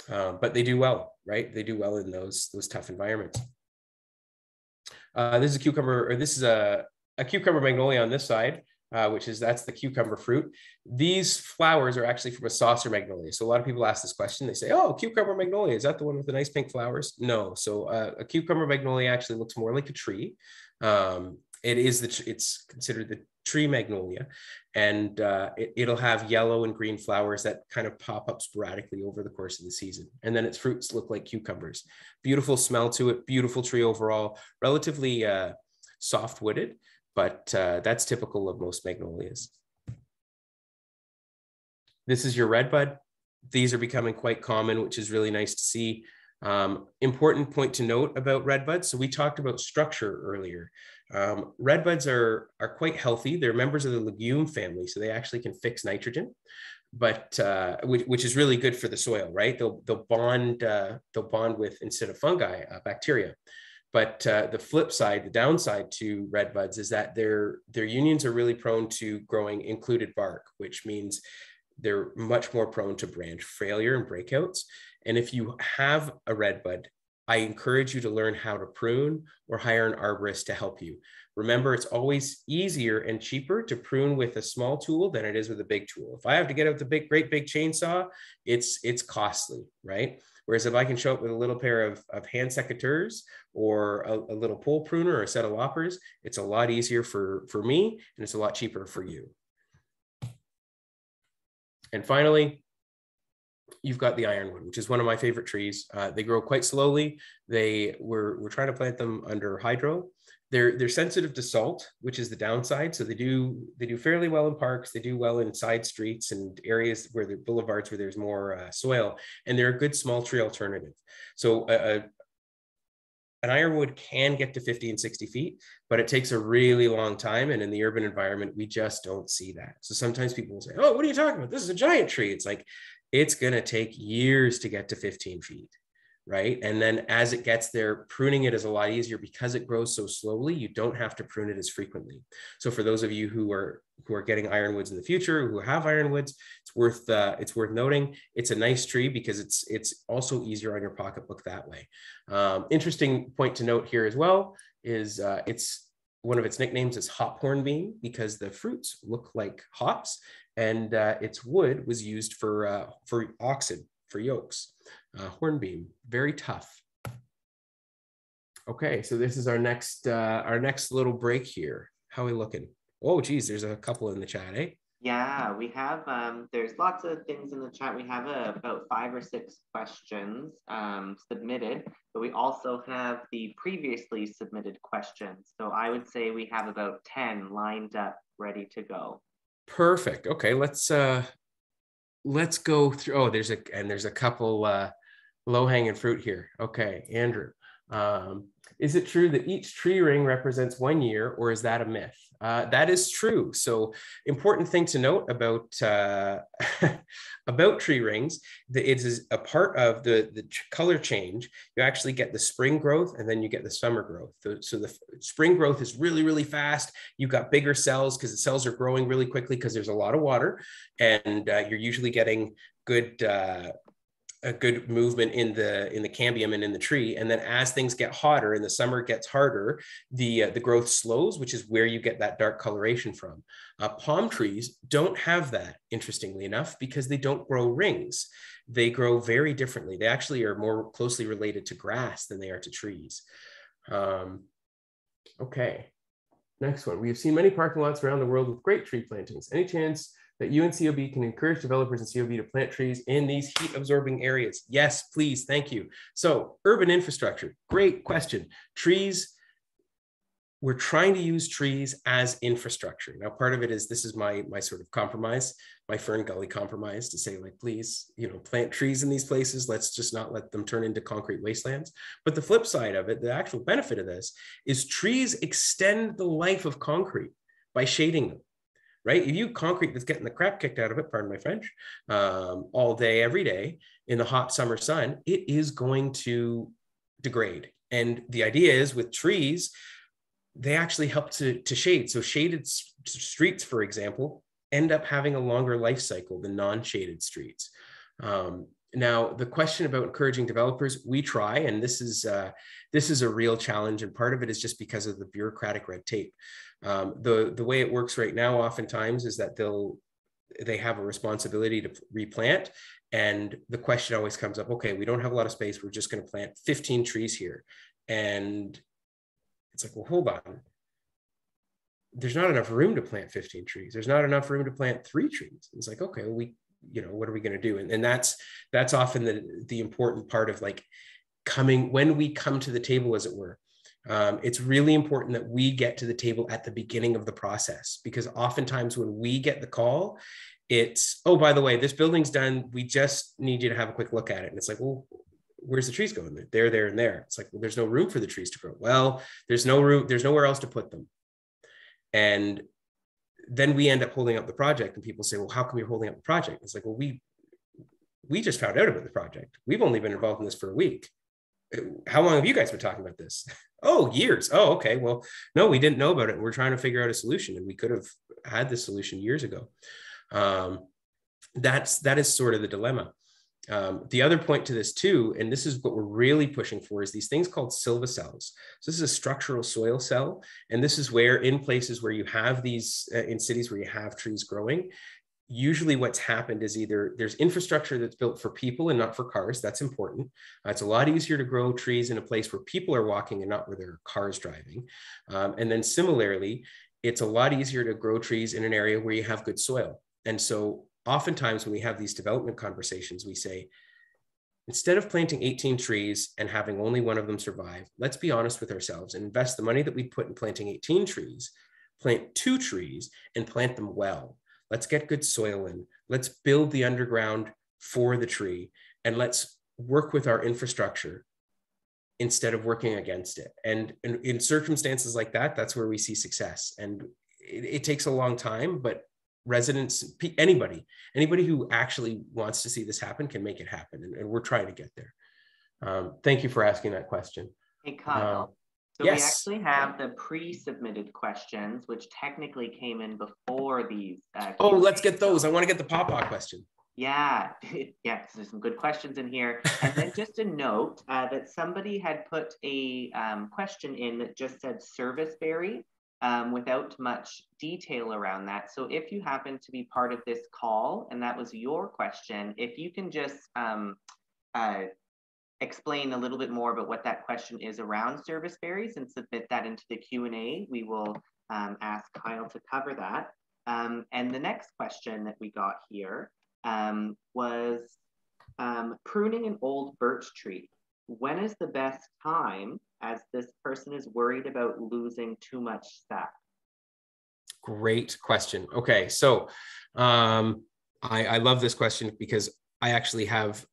But they do well, right? They do well in those tough environments. This is a cucumber magnolia on this side, that's the cucumber fruit. These flowers are actually from a saucer magnolia. So a lot of people ask this question. They say, "Oh, cucumber magnolia, is that the one with the nice pink flowers?" No. So a cucumber magnolia actually looks more like a tree. It's considered the tree magnolia, and it'll have yellow and green flowers that kind of pop up sporadically over the course of the season. And then its fruits look like cucumbers. Beautiful smell to it, beautiful tree overall, relatively soft wooded, but that's typical of most magnolias. This is your redbud. These are becoming quite common, which is really nice to see. Important point to note about redbuds. So we talked about structure earlier. Redbuds are quite healthy. They're members of the legume family, so they actually can fix nitrogen, but which is really good for the soil, right? They'll bond with, instead of fungi, bacteria. But the flip side, the downside to redbuds is that their unions are really prone to growing included bark, which means they're much more prone to branch failure and breakouts. And if you have a redbud, I encourage you to learn how to prune or hire an arborist to help you. Remember, it's always easier and cheaper to prune with a small tool than it is with a big tool. If I have to get out the great big chainsaw, it's costly, right? Whereas if I can show up with a little pair of hand secateurs or a little pole pruner or a set of loppers, it's a lot easier for me and it's a lot cheaper for you. And finally, you've got the ironwood, which is one of my favorite trees. They grow quite slowly. We're trying to plant them under hydro. They're sensitive to salt, which is the downside. So they do fairly well in parks. They do well in side streets and areas where the boulevards where there's more soil. And they're a good small tree alternative. So an ironwood can get to 50 and 60 feet, but it takes a really long time. And in the urban environment, we just don't see that. So sometimes people will say, "Oh, what are you talking about? This is a giant tree." It's like, it's going to take years to get to 15 feet. Right. And then as it gets there, pruning it is a lot easier because it grows so slowly. You don't have to prune it as frequently. So for those of you who are getting ironwoods in the future, who have ironwoods, it's worth noting. It's a nice tree because it's also easier on your pocketbook that way. Interesting point to note here as well is it's one of its nicknames is hop hornbeam because the fruits look like hops, and its wood was used for oxen, for yokes. Hornbeam, very tough. Okay, so this is our next little break here. How are we looking? Oh, geez, there's a couple in the chat, eh? Yeah, we have, there's lots of things in the chat. We have about 5 or 6 questions submitted, but we also have the previously submitted questions. So I would say we have about 10 lined up, ready to go. Perfect, okay, let's go through. Oh, there's a couple low-hanging fruit here. Okay, Andrew, is it true that each tree ring represents 1 year, or is that a myth? That is true. So important thing to note about tree rings, that it is a part of the color change. You actually get the spring growth and then you get the summer growth. So the spring growth is really, really fast. You've got bigger cells because the cells are growing really quickly because there's a lot of water, and you're usually getting a good movement in the cambium and in the tree. And then as things get hotter and the summer gets harder, the growth slows, which is where you get that dark coloration from. Palm trees don't have that, interestingly enough, because they don't grow rings. They grow very differently. They actually are more closely related to grass than they are to trees. Okay, next one. We have seen many parking lots around the world with great tree plantings. Any chance that you and COB can encourage developers in COB to plant trees in these heat absorbing areas? Yes, please, thank you. So urban infrastructure, great question. Trees, we're trying to use trees as infrastructure. Now, part of it is, this is my sort of compromise, my Fern Gully compromise, to say, like, please, plant trees in these places. Let's just not let them turn into concrete wastelands. But the flip side of it, the actual benefit of this, is trees extend the life of concrete by shading them. Right? If you concrete that's getting the crap kicked out of it, pardon my French, all day, every day in the hot summer sun, it is going to degrade. And the idea is with trees, they actually help to shade. So shaded streets, for example, end up having a longer life cycle than non-shaded streets. Now, the question about encouraging developers, we try, and this is a real challenge, and part of it is just because of the bureaucratic red tape. The way it works right now oftentimes is that they have a responsibility to replant, and the question always comes up, okay, we don't have a lot of space, we're just going to plant 15 trees here. And it's like, well, hold on. There's not enough room to plant 15 trees. There's not enough room to plant 3 trees. It's like, okay, well, what are we going to do? And that's often the important part of, like, when we come to the table, as it were. It's really important that we get to the table at the beginning of the process, because oftentimes when we get the call, it's, oh, by the way, this building's done. We just need you to have a quick look at it. And it's like, well, where's the trees going? There, there, and there. It's like, well, there's no room for the trees to grow. Well, there's no room. There's nowhere else to put them. And then we end up holding up the project, and people say, well, how come you're holding up the project? It's like, well, we just found out about the project. We've only been involved in this for a week. How long have you guys been talking about this? Oh, years. Oh, okay. Well, no, we didn't know about it. We're trying to figure out a solution, and we could have had this solution years ago. That is sort of the dilemma. The other point to this too, and this is what we're really pushing for, is these things called silvacells. So this is a structural soil cell. And this is where, in places where you have these, in cities where you have trees growing, usually what's happened is either there's infrastructure that's built for people and not for cars. That's important. It's a lot easier to grow trees in a place where people are walking and not where there are cars driving. And then similarly, it's a lot easier to grow trees in an area where you have good soil. And so oftentimes when we have these development conversations, we say, instead of planting 18 trees and having only one of them survive, let's be honest with ourselves and invest the money that we put in planting 18 trees, plant 2 trees and plant them well. Let's get good soil in. Let's build the underground for the tree, and let's work with our infrastructure instead of working against it. And in circumstances like that, that's where we see success. And it takes a long time, but residents, anybody who actually wants to see this happen can make it happen. And we're trying to get there. Thank you for asking that question. Hey, Kyle. So yes, we actually have the pre-submitted questions, which technically came in before these. Oh, let's get those. I want to get the pawpaw question. Yeah, yeah, because there's some good questions in here. And then just a note that somebody had put a question in that just said serviceberry without much detail around that. So if you happen to be part of this call and that was your question, if you can just explain a little bit more about what that question is around serviceberries and submit that into the Q&A, we will ask Kyle to cover that. And the next question that we got here was pruning an old birch tree. When is the best time, as this person is worried about losing too much sap? Great question. Okay, so I love this question because I actually have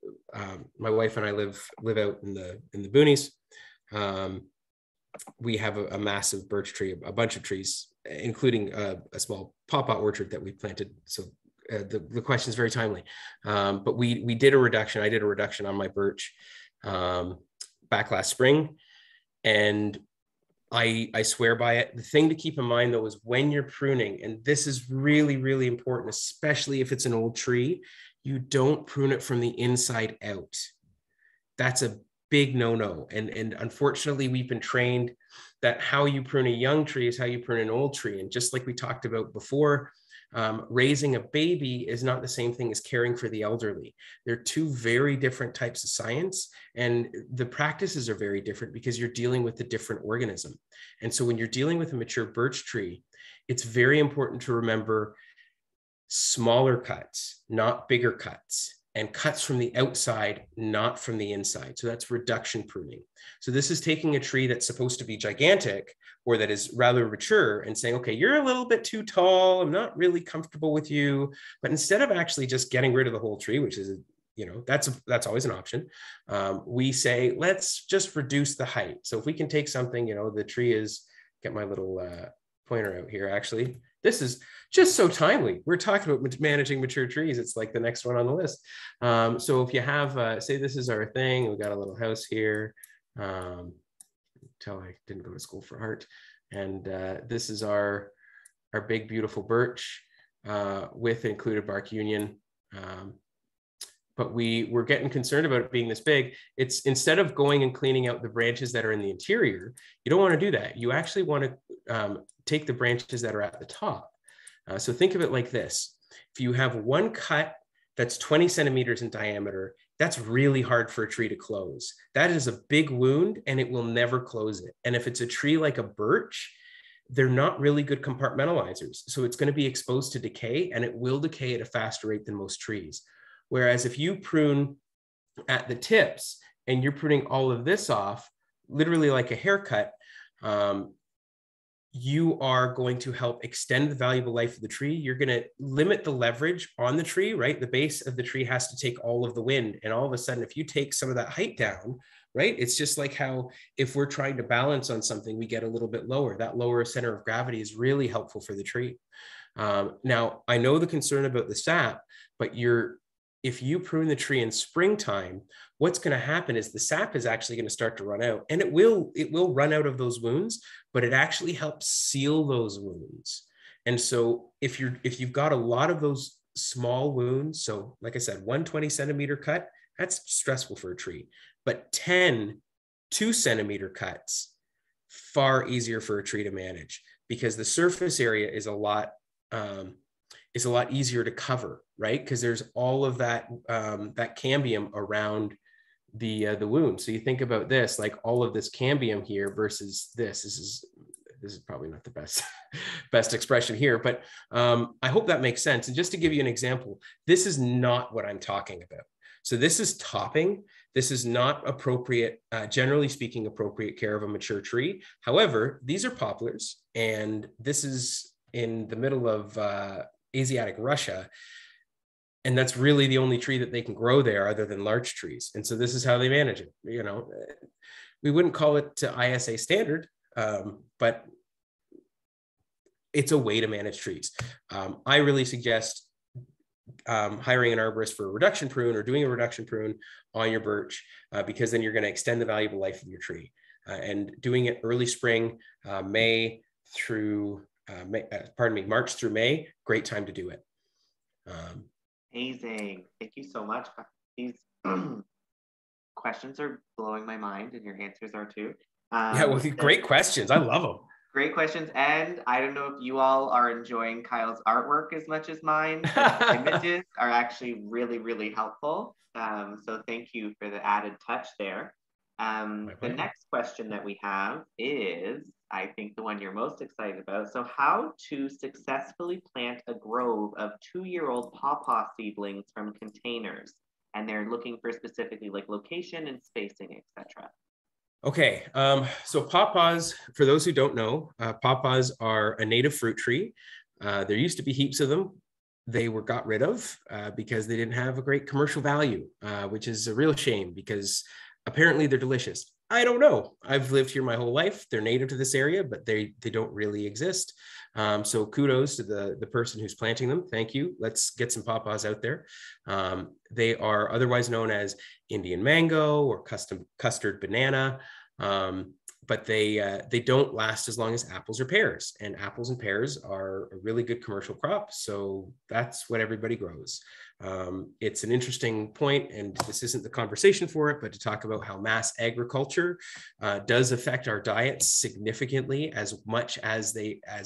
my wife and I live out in the boonies. We have a massive birch tree, a bunch of trees, including a small pawpaw orchard that we planted. So the question is very timely, but we did a reduction. I did a reduction on my birch back last spring, and I swear by it. The thing to keep in mind though is when you're pruning, and this is really, really important, especially if it's an old tree, you don't prune it from the inside out. That's a big no-no. And unfortunately, we've been trained that how you prune a young tree is how you prune an old tree. And just like we talked about before, raising a baby is not the same thing as caring for the elderly. They're two very different types of science, and the practices are very different because you're dealing with a different organism. And so when you're dealing with a mature birch tree, it's very important to remember smaller cuts, not bigger cuts, and cuts from the outside, not from the inside. So that's reduction pruning. So this is taking a tree that's supposed to be gigantic or that is rather mature and saying, okay, you're a little bit too tall. I'm not really comfortable with you. But instead of actually just getting rid of the whole tree, which is, you know, that's always an option. We say, let's just reduce the height. So if we can take something, you know, the tree is, get my little pointer out here, actually. This is just so timely. We're talking about managing mature trees. It's like the next one on the list. So if you have, say this is our thing, we've got a little house here. Until I didn't go to school for art. And this is our big, beautiful birch with included bark union. But we were getting concerned about it being this big. It's instead of going and cleaning out the branches that are in the interior, you don't want to do that. You actually want to take the branches that are at the top. So think of it like this. If you have one cut that's 20 centimeters in diameter, that's really hard for a tree to close. That is a big wound and it will never close it. And if it's a tree like a birch, they're not really good compartmentalizers. So it's going to be exposed to decay, and it will decay at a faster rate than most trees. Whereas if you prune at the tips and you're pruning all of this off, literally like a haircut, you are going to help extend the valuable life of the tree. You're going to limit the leverage on the tree, right? The base of the tree has to take all of the wind. And all of a sudden, if you take some of that height down, right? It's just like how if we're trying to balance on something, we get a little bit lower. That lower center of gravity is really helpful for the tree. Now, I know the concern about the sap, but if you prune the tree in springtime, what's going to happen is the sap is actually going to start to run out, and it will run out of those wounds, but it actually helps seal those wounds. And so if you've got a lot of those small wounds, so like I said, 120 centimeter cut, that's stressful for a tree, but 10 2-centimeter cuts, far easier for a tree to manage because the surface area is a lot easier to cover, right? Because there's all of that that cambium around the wound. So you think about this, like all of this cambium here versus this. This is this is probably not the best expression here, but I hope that makes sense. And just to give you an example, this is not what I'm talking about. So this is topping. This is not appropriate, generally speaking, appropriate care of a mature tree. However, these are poplars, and this is in the middle of Asiatic Russia. And that's really the only tree that they can grow there other than larch trees. And so this is how they manage it. You know, we wouldn't call it to ISA standard, but it's a way to manage trees. I really suggest hiring an arborist for a reduction prune or doing a reduction prune on your birch, because then you're going to extend the valuable life of your tree. And doing it early spring, March through May, great time to do it. Amazing. Thank you so much. These questions are blowing my mind, and your answers are too. Yeah, well, great questions. I love them. Great questions. And I don't know if you all are enjoying Kyle's artwork as much as mine. The images are actually really, really helpful. So thank you for the added touch there. The next question that we have is, I think, the one you're most excited about. So how to successfully plant a grove of 2-year-old pawpaw seedlings from containers. And they're looking for specifically like location and spacing, etc. Okay, so pawpaws, for those who don't know, pawpaws are a native fruit tree. There used to be heaps of them. They were got rid of because they didn't have a great commercial value, which is a real shame because apparently they're delicious. I don't know. I've lived here my whole life. They're native to this area, but they don't really exist. So kudos to the person who's planting them. Thank you. Let's get some pawpaws out there. They are otherwise known as Indian mango or custard banana, but they don't last as long as apples or pears. And apples and pears are a really good commercial crop. So that's what everybody grows. It's an interesting point, and this isn't the conversation for it, but to talk about how mass agriculture does affect our diets significantly, as much as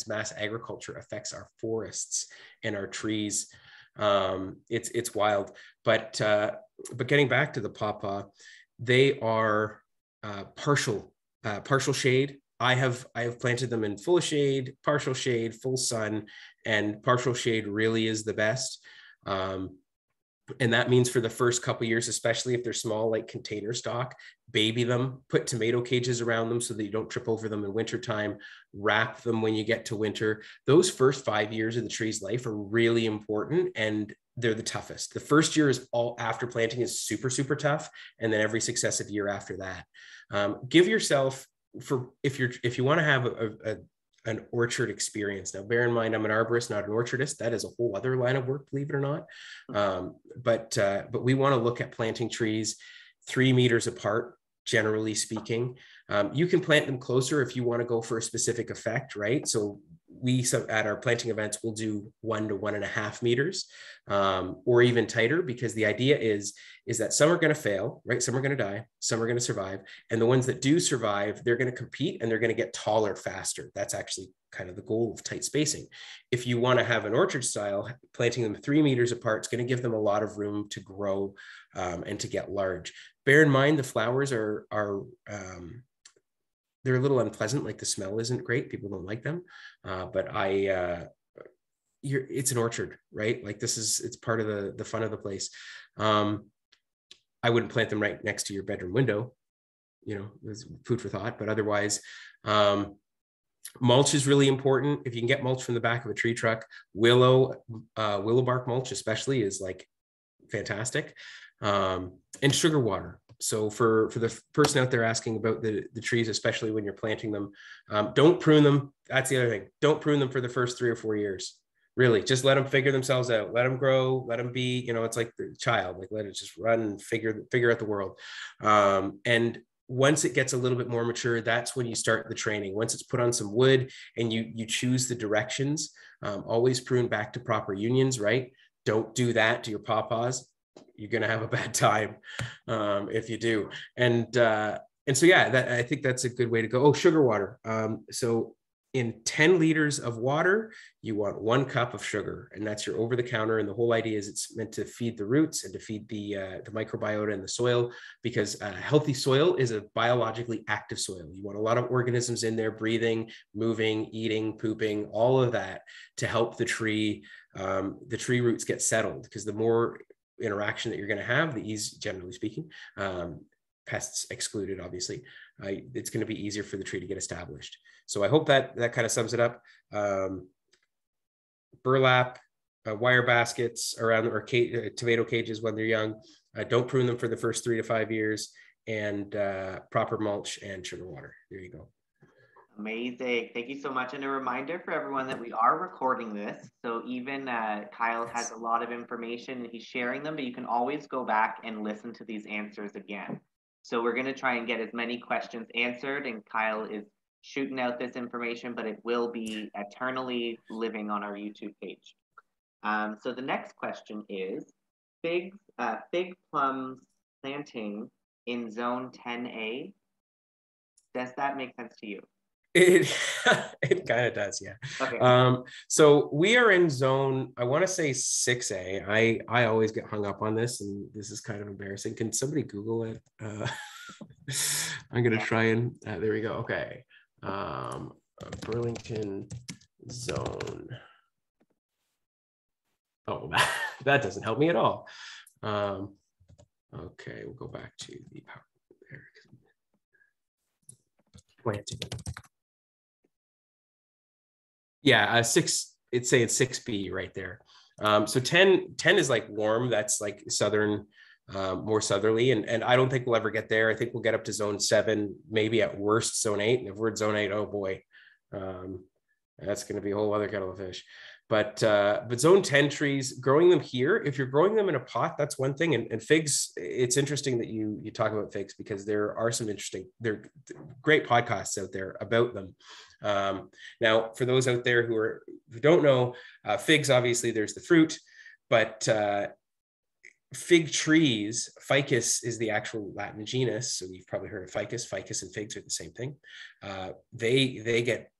mass agriculture affects our forests and our trees. It's wild, but getting back to the pawpaw, they are partial shade. I have planted them in full shade, partial shade, full sun, and partial shade really is the best. And that means for the first couple years, especially if they're small, like container stock, baby them, put tomato cages around them so that you don't trip over them in wintertime, wrap them when you get to winter. Those first 5 years of the tree's life are really important, and they're the toughest. The first year is all after planting is super, super tough. And then every successive year after that, give yourself if you want to have an orchard experience. Now, bear in mind, I'm an arborist, not an orchardist. That is a whole other line of work, believe it or not. But we want to look at planting trees 3 meters apart, generally speaking. You can plant them closer if you want to go for a specific effect, right? So at our planting events, we'll do 1 to 1.5 meters, or even tighter, because the idea is that some are going to fail, right? Some are going to die, some are going to survive. And the ones that do survive, they're going to compete and they're going to get taller faster. That's actually kind of the goal of tight spacing. If you want to have an orchard style, planting them 3 meters apart is going to give them a lot of room to grow and to get large. Bear in mind, the flowers they're a little unpleasant, like the smell isn't great. People don't like them, but it's an orchard, right? Like it's part of the fun of the place. I wouldn't plant them right next to your bedroom window, you know, it's food for thought, but otherwise, mulch is really important. If you can get mulch from the back of a tree truck, willow bark mulch especially is like fantastic, and sugar water. So for the person out there asking about the trees, especially when you're planting them, don't prune them. That's the other thing. Don't prune them for the first 3 or 4 years. Really, just let them figure themselves out. Let them grow. Let them be. You know, it's like the child. Like let it just run and figure out the world. And once it gets a little bit more mature, that's when you start the training. Once it's put on some wood and you choose the directions, always prune back to proper unions. Right? Don't do that to your pawpaws. You're going to have a bad time if you do. And so, yeah, I think that's a good way to go. Oh, sugar water. So in 10 liters of water, you want 1 cup of sugar, and that's your over-the-counter. And the whole idea is it's meant to feed the roots and to feed the microbiota in the soil, because healthy soil is a biologically active soil. You want a lot of organisms in there, breathing, moving, eating, pooping, all of that, to help the tree roots get settled. Because the more interaction that you're going to have, the easier, generally speaking, pests excluded, obviously, it's going to be easier for the tree to get established. So I hope that that kind of sums it up. Burlap, wire baskets around, or tomato cages when they're young. Don't prune them for the first 3 to 5 years, and proper mulch and sugar water. There you go. Amazing. Thank you so much. And a reminder for everyone that we are recording this. So even Kyle has a lot of information and he's sharing them, but you can always go back and listen to these answers again. So we're going to try and get as many questions answered, and Kyle is shooting out this information, but it will be eternally living on our YouTube page. So the next question is, fig plums planting in zone 10A, does that make sense to you? It kind of does, yeah. Okay. So we are in zone, I want to say 6A. I always get hung up on this, and this is kind of embarrassing. Can somebody Google it? I'm going to try and, there we go. Okay. Burlington zone. Oh, that doesn't help me at all. Okay, we'll go back to the power there. Planting. Yeah, it'd say it's 6B right there. So 10 is like warm. That's like southern, more southerly. And I don't think we'll ever get there. I think we'll get up to zone 7, maybe at worst zone 8. And if we're at zone 8, oh boy, that's going to be a whole other kettle of fish. But zone 10 trees, growing them here, if you're growing them in a pot, that's one thing. And figs, it's interesting that you talk about figs, because there are some interesting, there are great podcasts out there about them. Now, for those out there who don't know, figs, obviously there's the fruit, but fig trees, ficus is the actual Latin genus. So you've probably heard of ficus. Ficus and figs are the same thing. They get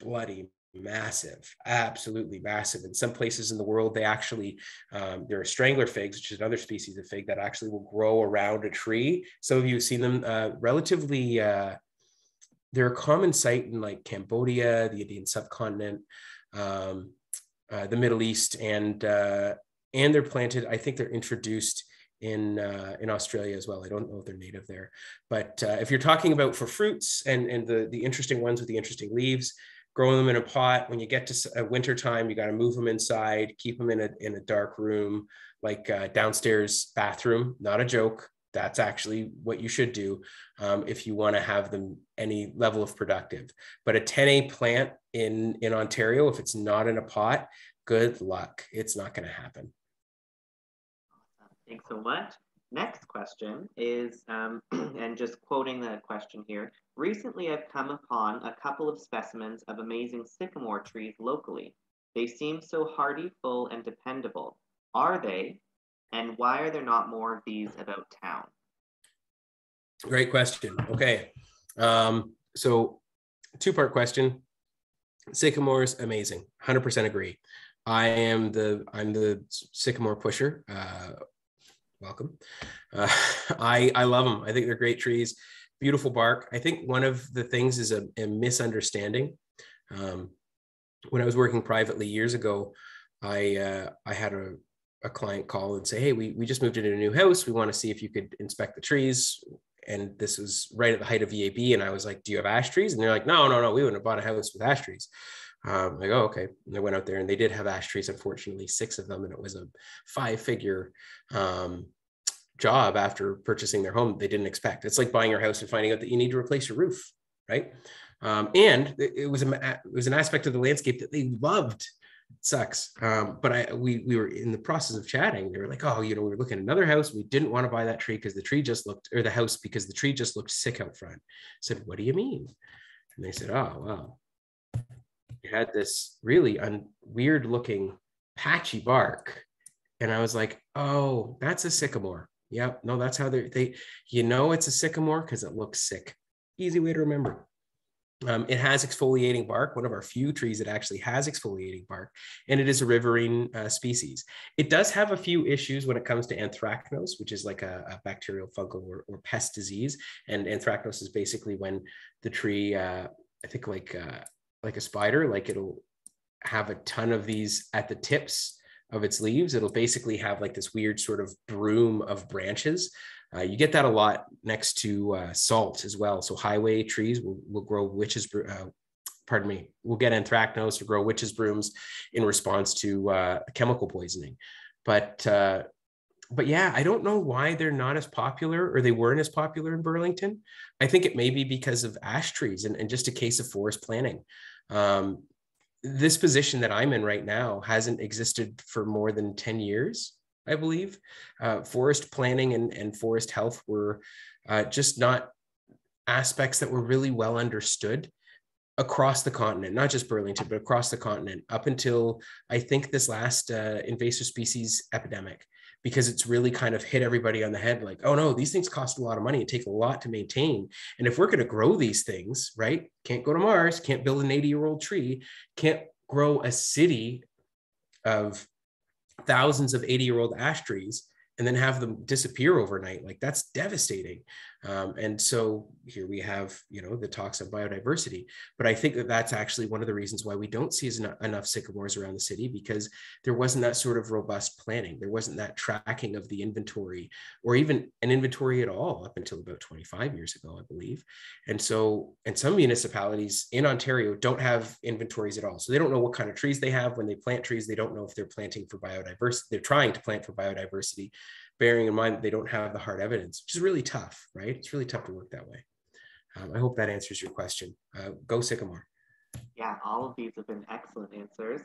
bloody massive, absolutely massive. In some places in the world, they actually, there are strangler figs, which is another species of fig that actually will grow around a tree. Some of you have seen them relatively, they're a common sight in like Cambodia, the Indian subcontinent, the Middle East, and they're planted, I think they're introduced in Australia as well. I don't know if they're native there, but if you're talking about for fruits and the interesting ones with the interesting leaves, growing them in a pot. When you get to winter time, you got to move them inside, keep them in a dark room, like downstairs bathroom, not a joke. That's actually what you should do if you want to have them any level of productive. But a 10A plant in Ontario, if it's not in a pot, good luck. It's not going to happen. Thanks so much. Next question is, and just quoting the question here, recently I've come upon a couple of specimens of amazing sycamore trees locally. They seem so hardy, full, and dependable. Are they? And why are there not more of these about town? Great question. Okay. So two-part question. Sycamores, amazing. 100% agree. I'm the sycamore pusher. Welcome. I love them. I think they're great trees, beautiful bark. I think one of the things is a misunderstanding. When I was working privately years ago, I had a client call and say, hey, we just moved into a new house. We want to see if you could inspect the trees. And this was right at the height of EAP. And I was like, do you have ash trees? And they're like, no, we wouldn't have bought a house with ash trees. I'm like, oh, okay. And I went out there and they did have ash trees, unfortunately, 6 of them. And it was a 5-figure job after purchasing their home they didn't expect. It's like buying your house and finding out that you need to replace your roof, right? And it was an aspect of the landscape that they loved. It sucks. But we were in the process of chatting. They were like, oh, we were looking at another house. We didn't want to buy that tree because the tree just looked, or the house because the tree just looked sick out front. I said, what do you mean? And they said, oh, wow. It had this really weird looking patchy bark. And I was like, oh, that's a sycamore. Yep. No, that's how they it's a sycamore because it looks sick. Easy way to remember. It has exfoliating bark, one of our few trees that actually has exfoliating bark, and it is a riverine species. It does have a few issues when it comes to anthracnose, which is like a bacterial, fungal, or pest disease. And anthracnose is basically when the tree, I think like a spider, like it'll have a ton of these at the tips of its leaves. It'll basically have like this weird sort of broom of branches. You get that a lot next to salt as well. So highway trees will grow witches, will get anthracnose or grow witches brooms in response to chemical poisoning. But yeah, I don't know why they're not as popular, or they weren't as popular in Burlington. I think it may be because of ash trees and just a case of forest planning. This position that I'm in right now hasn't existed for more than 10 years. I believe forest planning and forest health were just not aspects that were really well understood across the continent, not just Burlington, but across the continent up until I think this last invasive species epidemic, because it's really kind of hit everybody on the head like, oh no, these things cost a lot of money. It takes a lot to maintain. And if we're going to grow these things, right, can't go to Mars, can't build an 80-year-old tree, can't grow a city of thousands of 80-year-old ash trees and then have them disappear overnight. Like that's devastating. And so here we have, you know, the talks of biodiversity, but I think that that's actually one of the reasons why we don't see enough sycamores around the city, because there wasn't that sort of robust planning. There wasn't that tracking of the inventory, or even an inventory at all up until about 25 years ago, I believe. And so, and some municipalities in Ontario don't have inventories at all. So they don't know what kind of trees they have. When they plant trees, they don't know if they're planting for biodiversity. They're trying to plant for biodiversity, bearing in mind that they don't have the hard evidence, which is really tough, right? It's really tough to work that way. I hope that answers your question. Go Sycamore. Yeah, all of these have been excellent answers.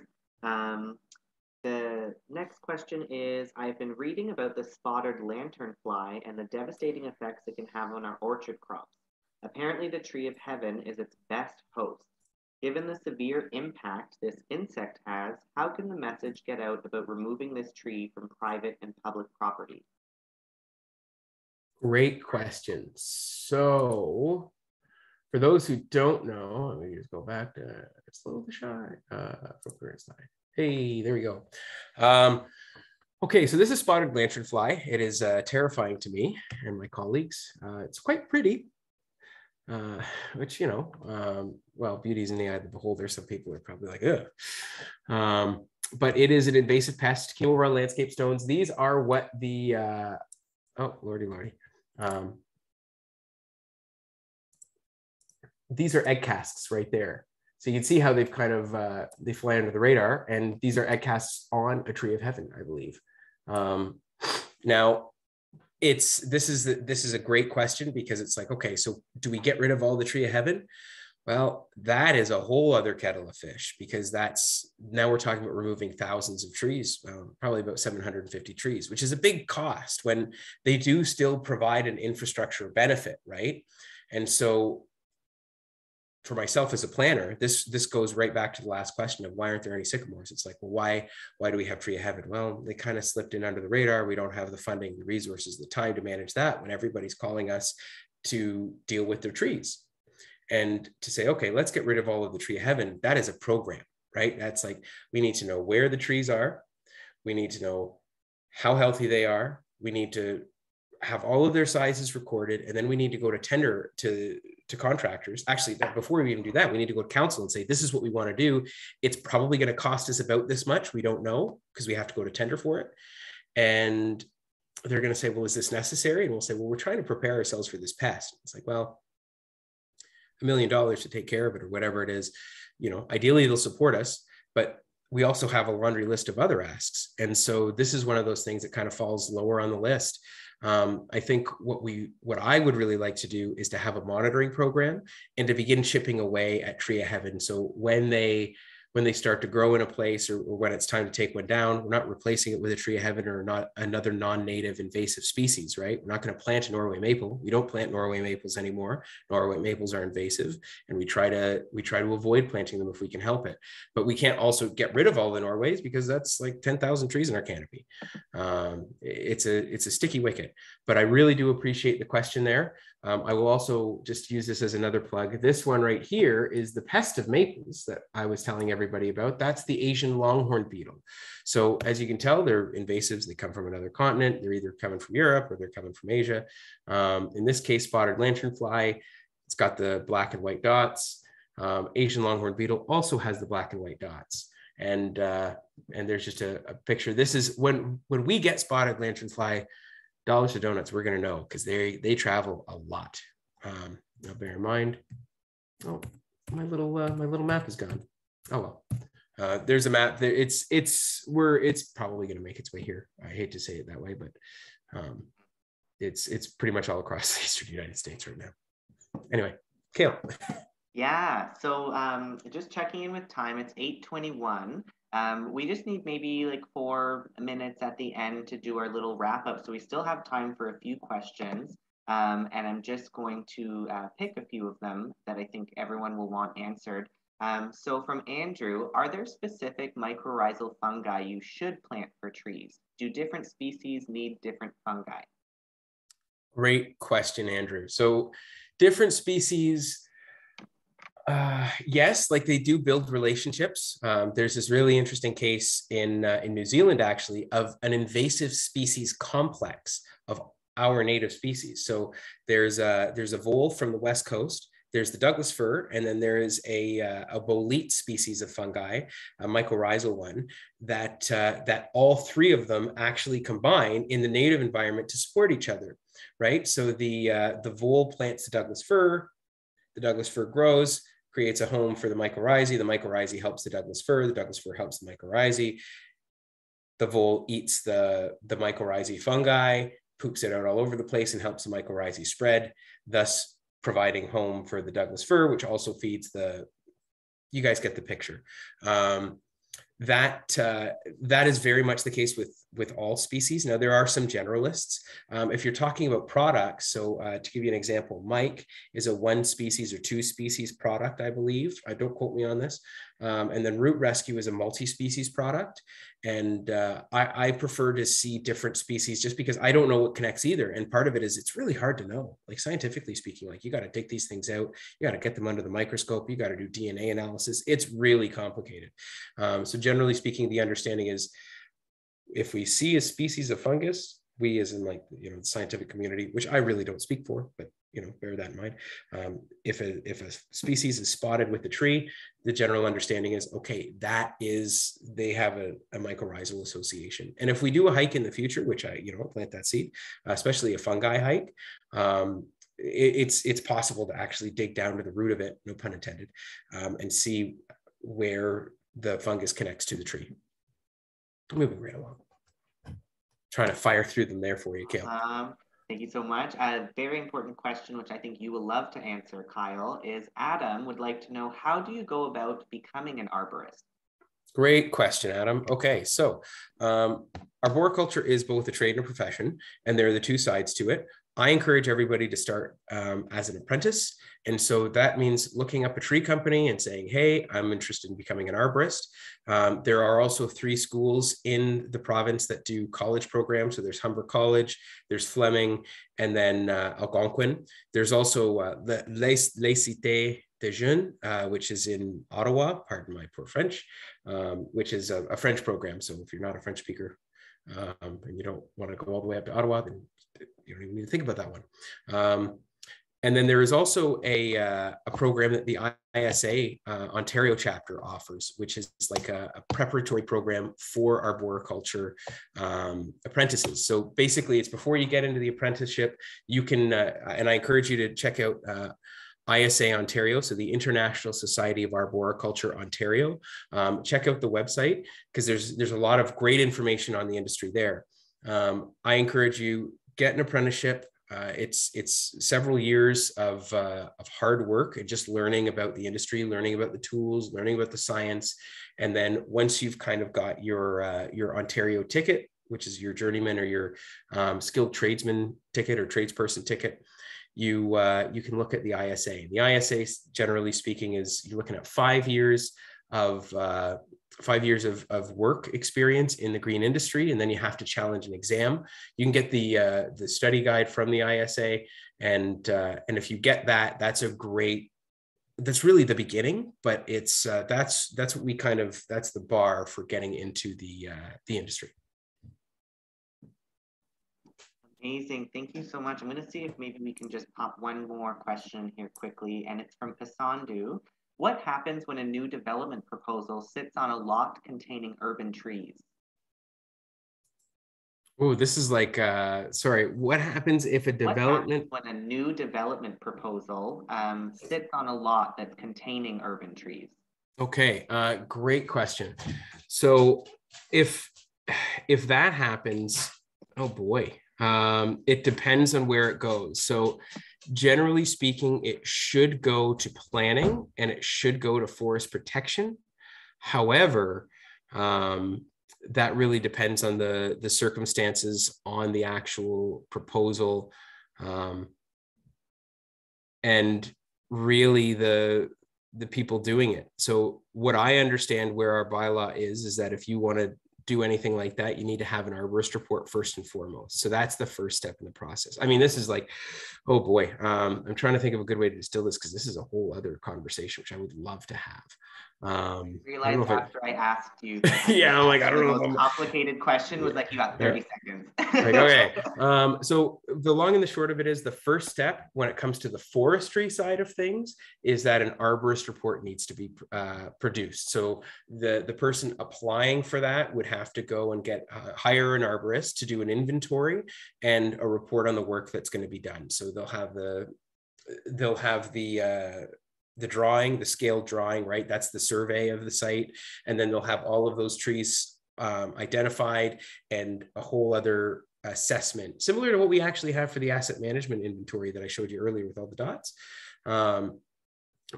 The next question is, I've been reading about the spotted lanternfly and the devastating effects it can have on our orchard crops. Apparently the tree of heaven is its best host. Given the severe impact this insect has, how can the message get out about removing this tree from private and public property? Great question. So for those who don't know, let me just go back to slow the shot. Hey, there we go. Okay, so this is spotted lanternfly. It is terrifying to me and my colleagues. It's quite pretty. Which, you know, well, beauty's in the eye of the beholder. Some people are probably like, ugh. But it is an invasive pest. Came over on landscape stones. These are what the, oh, lordy, lordy. These are egg casts right there. So you can see how they've kind of, they fly under the radar, and these are egg casts on a tree of heaven, I believe. Now, this is a great question, because it's like, okay, so do we get rid of all the tree of heaven? Well, that is a whole other kettle of fish, because that's, now we're talking about removing thousands of trees, probably about 750 trees, which is a big cost when they do still provide an infrastructure benefit, right? And so for myself as a planner, this goes right back to the last question of why aren't there any sycamores? It's like, well, why do we have tree of heaven? Well, they kind of slipped in under the radar. We don't have the funding, the resources, the time to manage that when everybody's calling us to deal with their trees. And to say, okay, let's get rid of all of the tree of heaven. That is a program, right? That's like, we need to know where the trees are. We need to know how healthy they are. We need to have all of their sizes recorded. And then we need to go to tender to contractors. Actually, before we even do that, we need to go to council and say, this is what we want to do. It's probably going to cost us about this much. We don't know, because we have to go to tender for it. And they're going to say, well, is this necessary? And we'll say, well, we're trying to prepare ourselves for this pest. It's like, well, $1 million to take care of it, or whatever it is, you know, ideally it'll support us, but we also have a laundry list of other asks. And so this is one of those things that kind of falls lower on the list. I think what I would really like to do is to have a monitoring program and to begin chipping away at tree of heaven. So when they start to grow in a place, or when it's time to take one down, we're not replacing it with a tree of heaven or not another non-native invasive species, right? We're not going to plant a Norway maple. We don't plant Norway maples anymore. Norway maples are invasive, and we try to avoid planting them if we can help it. But we can't also get rid of all the Norways, because that's like 10,000 trees in our canopy. It's a sticky wicket. But I really do appreciate the question there. I will also just use this as another plug. This one right here is the pest of maples that I was telling everybody about. That's the Asian longhorn beetle. So as you can tell, they're invasives. They come from another continent. They're either coming from Europe or they're coming from Asia. In this case, spotted lanternfly. It's got the black and white dots. Asian longhorn beetle also has the black and white dots. And there's just a picture. This is when we get spotted lanternfly, dollars to donuts, we're going to know because they travel a lot. Now bear in mind, oh, my little map is gone. Oh well, there's a map there. It's probably going to make its way here. I hate to say it that way, but it's pretty much all across the eastern United States right now. Anyway, Kale. Yeah. So just checking in with time. It's 8:21. We just need maybe like 4 minutes at the end to do our little wrap up. So we still have time for a few questions. And I'm just going to pick a few of them that I think everyone will want answered. So from Andrew, are there specific mycorrhizal fungi you should plant for trees? Do different species need different fungi? Great question, Andrew. So different species, yes, like they do build relationships. There's this really interesting case in New Zealand, actually, of an invasive species complex of our native species. So there's a vole from the West Coast. There's the Douglas fir, and then there is a bolete species of fungi, a mycorrhizal one, that all three of them actually combine in the native environment to support each other, right? So the vole plants the Douglas fir. The Douglas fir grows, creates a home for the mycorrhizae. The mycorrhizae helps the Douglas fir helps the mycorrhizae. The vole eats the mycorrhizae fungi, poops it out all over the place and helps the mycorrhizae spread, thus providing home for the Douglas fir, which also feeds the, you guys get the picture. That is very much the case with all species. Now, there are some generalists. If you're talking about products, so to give you an example, Mike is a one species or two species product, I believe. Don't quote me on this. And then Root Rescue is a multi-species product. And I prefer to see different species just because I don't know what connects either. And part of it is it's really hard to know, like scientifically speaking, like you got to dig these things out, you got to get them under the microscope, you got to do DNA analysis. It's really complicated. So generally speaking, the understanding is if we see a species of fungus, we as in like, you know, the scientific community, which I really don't speak for, but you know, bear that in mind. If a species is spotted with a tree, the general understanding is, okay, that is, they have a mycorrhizal association. And if we do a hike in the future, which I, you know, plant that seed, especially a fungi hike, it's possible to actually dig down to the root of it, no pun intended, and see where the fungus connects to the tree. Moving right along. Trying to fire through them there for you, Kale. Thank you so much. A very important question, which I think you will love to answer, Kyle, is Adam would like to know, how do you go about becoming an arborist? Great question, Adam. Okay, so arboriculture is both a trade and a profession, and there are the two sides to it. I encourage everybody to start as an apprentice. And so that means looking up a tree company and saying, hey, I'm interested in becoming an arborist. There are also 3 schools in the province that do college programs. So there's Humber College, there's Fleming, and then Algonquin. There's also Les Cités des Jeunes, which is in Ottawa, pardon my poor French, which is a French program. So if you're not a French speaker and you don't want to go all the way up to Ottawa, then you don't even need to think about that one. And then there is also a program that the ISA Ontario chapter offers, which is like a preparatory program for arboriculture apprentices. So basically it's before you get into the apprenticeship, you can, and I encourage you to check out ISA Ontario, so the International Society of Arboriculture Ontario. Check out the website because there's a lot of great information on the industry there. I encourage you, get an apprenticeship. It's several years of hard work and just learning about the industry, learning about the tools, learning about the science. And then once you've kind of got your Ontario ticket, which is your journeyman or your skilled tradesman ticket or tradesperson ticket, you can look at the ISA. The ISA, generally speaking, is you're looking at 5 years 5 years of work experience in the green industry, and then you have to challenge an exam. You can get the study guide from the ISA, and if you get that, that's a great, that's really the beginning, but it's that's what we kind of, that's the bar for getting into the industry. Amazing, thank you so much. I'm going to see if maybe we can just pop one more question here quickly, and it's from Pasandu. What happens when a new development proposal sits on a lot containing urban trees? Oh, this is like, sorry, what happens if a development? What happens when a new development proposal sits on a lot that's containing urban trees? Okay, great question. So if that happens, oh boy, it depends on where it goes. So generally speaking, it should go to planning and it should go to forest protection. However, that really depends on the circumstances on the actual proposal. And really the people doing it. So what I understand where our bylaw is that if you want to do anything like that, you need to have an arborist report first and foremost. So that's the first step in the process. I mean, this is like, oh boy, I'm trying to think of a good way to distill this because this is a whole other conversation, which I would love to have. I realized after I asked you. Yeah, I'm like, I don't know. The most complicated question was like, you got 30 seconds. Right, okay. So the long and the short of it is the first step when it comes to the forestry side of things is that an arborist report needs to be produced. So the person applying for that would have to go and get hire an arborist to do an inventory and a report on the work that's going to be done. So they'll have the drawing, the scale drawing, right? That's the survey of the site. And then they'll have all of those trees identified and a whole other assessment, similar to what we actually have for the asset management inventory that I showed you earlier with all the dots.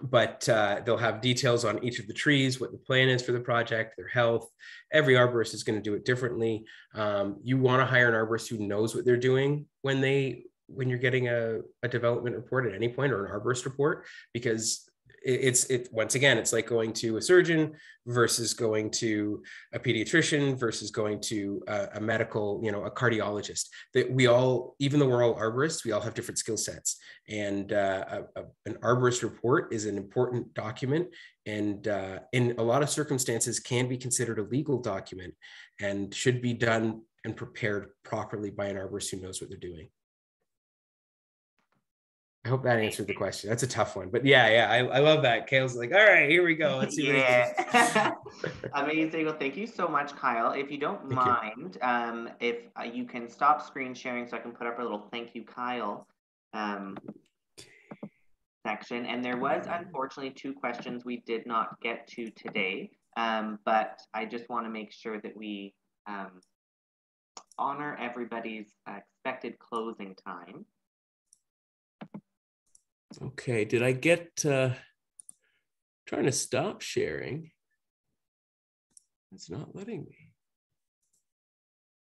But they'll have details on each of the trees, what the plan is for the project, their health. Every arborist is going to do it differently. You want to hire an arborist who knows what they're doing when you're getting a development report at any point, or an arborist report, because it's once again, it's like going to a surgeon versus going to a pediatrician versus going to a medical, you know, a cardiologist. That we all, even though we're all arborists, we all have different skill sets, and an arborist report is an important document, and in a lot of circumstances can be considered a legal document and should be done and prepared properly by an arborist who knows what they're doing. I hope that answered the question. That's a tough one, but yeah, I love that. Kale's like, all right, here we go. Let's see. Yeah. Amazing. Well, thank you so much, Kyle. If you don't mind, if you can stop screen sharing so I can put up a little thank you, Kyle section. And there was unfortunately 2 questions we did not get to today, but I just want to make sure that we honor everybody's expected closing time. Okay, did I get, trying to stop sharing? It's not letting me.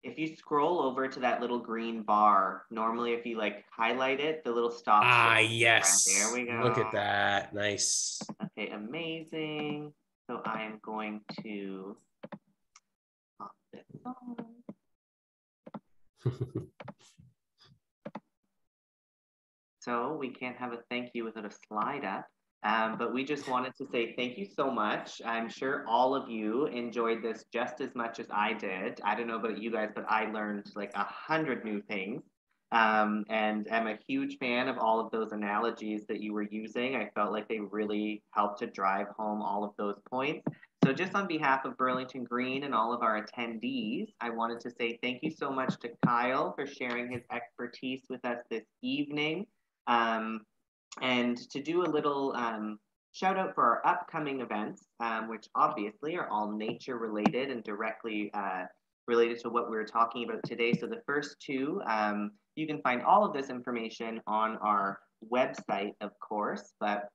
If you scroll over to that little green bar, normally if you like highlight it, the little stop. Ah, yes. There we go. Look at that. Nice. Okay, amazing. So I am going to pop this on. So we can't have a thank you without a slide up, but we just wanted to say thank you so much. I'm sure all of you enjoyed this just as much as I did. I don't know about you guys, but I learned like 100 new things, and I'm a huge fan of all of those analogies that you were using. I felt like they really helped to drive home all of those points. So just on behalf of Burlington Green and all of our attendees, I wanted to say thank you so much to Kyle for sharing his expertise with us this evening. And to do a little shout out for our upcoming events, which obviously are all nature related and directly related to what we were talking about today. So the first 2, you can find all of this information on our website, of course, but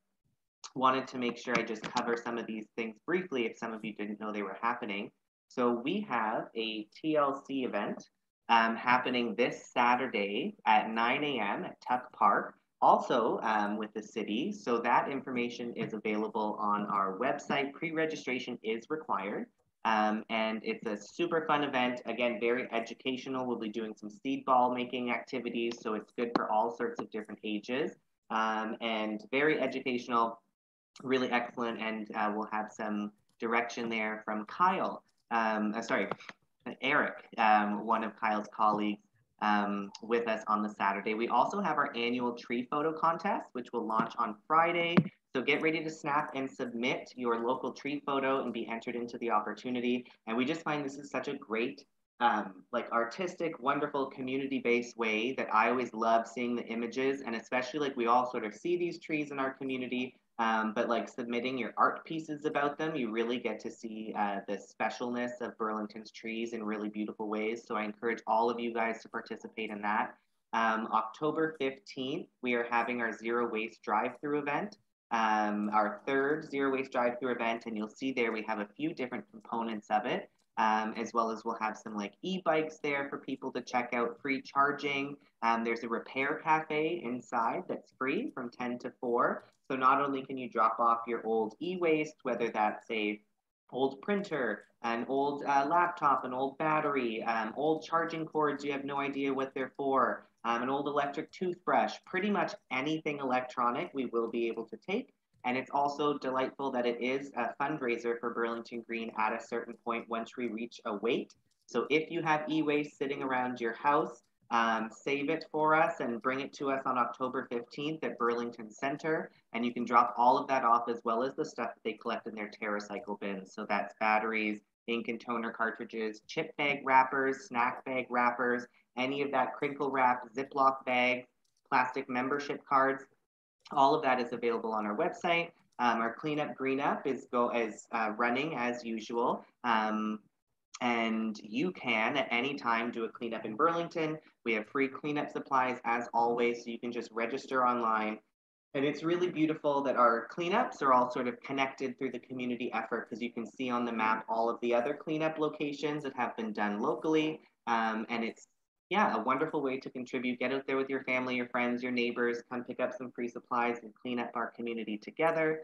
wanted to make sure I just cover some of these things briefly if some of you didn't know they were happening. So we have a TLC event happening this Saturday at 9 a.m. at Tuck Park, also with the city. So that information is available on our website. Pre-registration is required. And it's a super fun event. Again, very educational. We'll be doing some seed ball making activities, so it's good for all sorts of different ages, and very educational, really excellent. And we'll have some direction there from Kyle, Eric, one of Kyle's colleagues, with us on the Saturday. We also have our annual tree photo contest, which will launch on Friday. So get ready to snap and submit your local tree photo and be entered into the opportunity. And we just find this is such a great, like artistic, wonderful, community-based way that I always love seeing the images. And especially like we all sort of see these trees in our community, but like submitting your art pieces about them, you really get to see the specialness of Burlington's trees in really beautiful ways. So I encourage all of you guys to participate in that. October 15th, we are having our zero waste drive-through event, our third zero waste drive-through event. And you'll see there, we have a few different components of it, as well as we'll have some like e-bikes there for people to check out, free charging. There's a repair cafe inside that's free from 10 to 4. So not only can you drop off your old e-waste, whether that's a old printer, an old laptop, an old battery, old charging cords, you have no idea what they're for, an old electric toothbrush, pretty much anything electronic we will be able to take. And it's also delightful that it is a fundraiser for Burlington Green at a certain point once we reach a weight. So if you have e-waste sitting around your house, save it for us and bring it to us on October 15th at Burlington Center. And you can drop all of that off, as well as the stuff that they collect in their TerraCycle bins. So that's batteries, ink and toner cartridges, chip bag wrappers, snack bag wrappers, any of that crinkle wrap, Ziploc bags, plastic membership cards. All of that is available on our website. Our cleanup green up is running as usual. And you can at any time do a cleanup in Burlington. We have free cleanup supplies as always, so you can just register online. And it's really beautiful that our cleanups are all sort of connected through the community effort, because you can see on the map all of the other cleanup locations that have been done locally. And it's, yeah, a wonderful way to contribute. Get out there with your family, your friends, your neighbors, come pick up some free supplies and clean up our community together.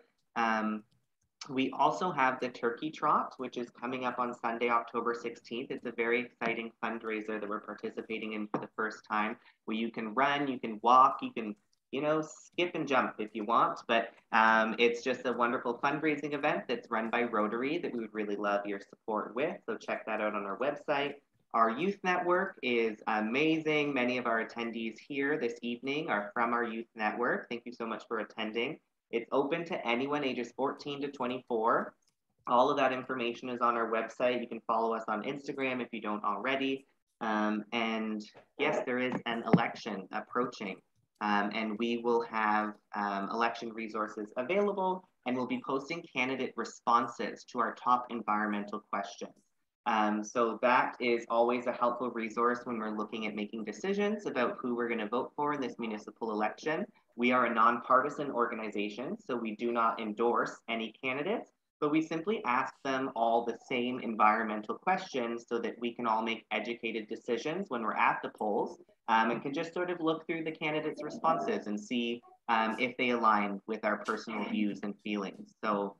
We also have the Turkey Trot, which is coming up on Sunday, October 16th. It's a very exciting fundraiser that we're participating in for the first time, where you can run, you can walk, you can, you know, skip and jump if you want. But it's just a wonderful fundraising event that's run by Rotary that we would really love your support with. So check that out on our website. Our youth network is amazing. Many of our attendees here this evening are from our youth network. Thank you so much for attending. It's open to anyone ages 14 to 24. All of that information is on our website. You can follow us on Instagram if you don't already. And yes, there is an election approaching, and we will have election resources available, and we'll be posting candidate responses to our top environmental questions. So that is always a helpful resource when we're looking at making decisions about who we're going to vote for in this municipal election. We are a nonpartisan organization, so we do not endorse any candidates, but we simply ask them all the same environmental questions so that we can all make educated decisions when we're at the polls, and can just sort of look through the candidates' responses and see if they align with our personal views and feelings. So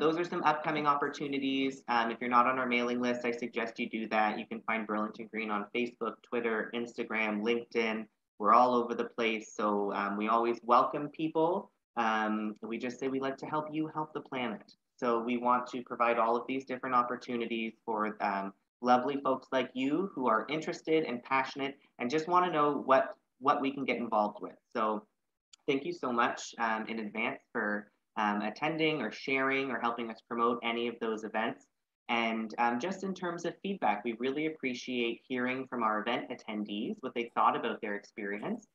those are some upcoming opportunities. If you're not on our mailing list, I suggest you do that. You can find Burlington Green on Facebook, Twitter, Instagram, LinkedIn. We're all over the place. So we always welcome people. We just say we like to help you help the planet. So we want to provide all of these different opportunities for lovely folks like you who are interested and passionate and just want to know what we can get involved with. So thank you so much in advance for attending or sharing or helping us promote any of those events. And just in terms of feedback, we really appreciate hearing from our event attendees what they thought about their experience.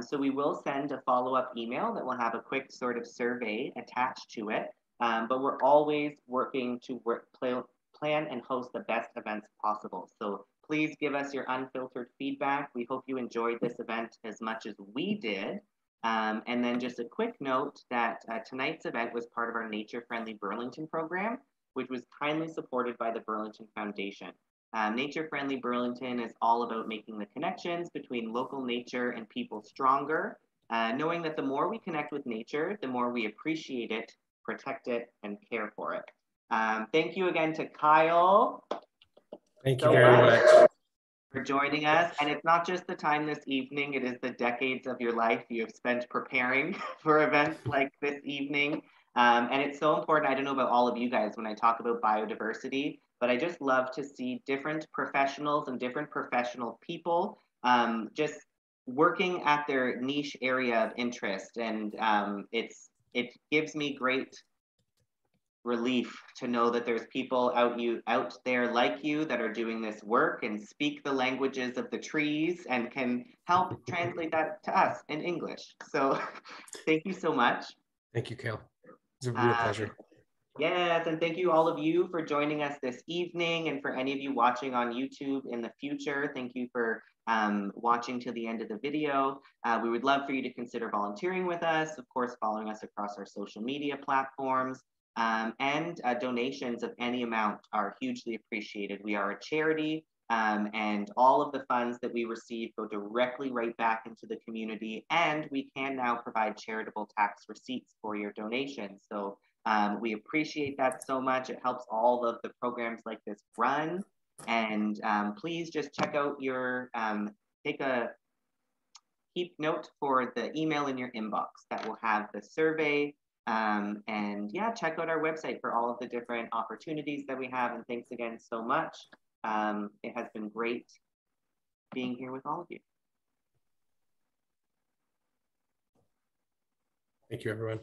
So we will send a follow-up email that will have a quick sort of survey attached to it, but we're always working to plan and host the best events possible. So please give us your unfiltered feedback. We hope you enjoyed this event as much as we did. And then just a quick note that tonight's event was part of our Nature Friendly Burlington program, which was kindly supported by the Burlington Foundation. Nature Friendly Burlington is all about making the connections between local nature and people stronger, knowing that the more we connect with nature, the more we appreciate it, protect it, and care for it. Thank you again to Kyle. Thank you very much for joining us. And it's not just the time this evening, it is the decades of your life you have spent preparing for events like this evening. And it's so important. I don't know about all of you guys when I talk about biodiversity, but I just love to see different professionals and different professional people just working at their niche area of interest. And it gives me great relief to know that there's people out there like you that are doing this work and speak the languages of the trees and can help translate that to us in English. So thank you so much. Thank you, Kyle. It's a real pleasure. Yes, and thank you all of you for joining us this evening, and for any of you watching on YouTube in the future, thank you for watching till the end of the video. We would love for you to consider volunteering with us, of course, following us across our social media platforms, and donations of any amount are hugely appreciated. We are a charity, and all of the funds that we receive go directly right back into the community, and we can now provide charitable tax receipts for your donations. So we appreciate that so much. It helps all of the programs like this run. And please just check out your, keep note for the email in your inbox that will have the survey. And yeah, check out our website for all of the different opportunities that we have. And thanks again so much. It has been great being here with all of you. Thank you, everyone.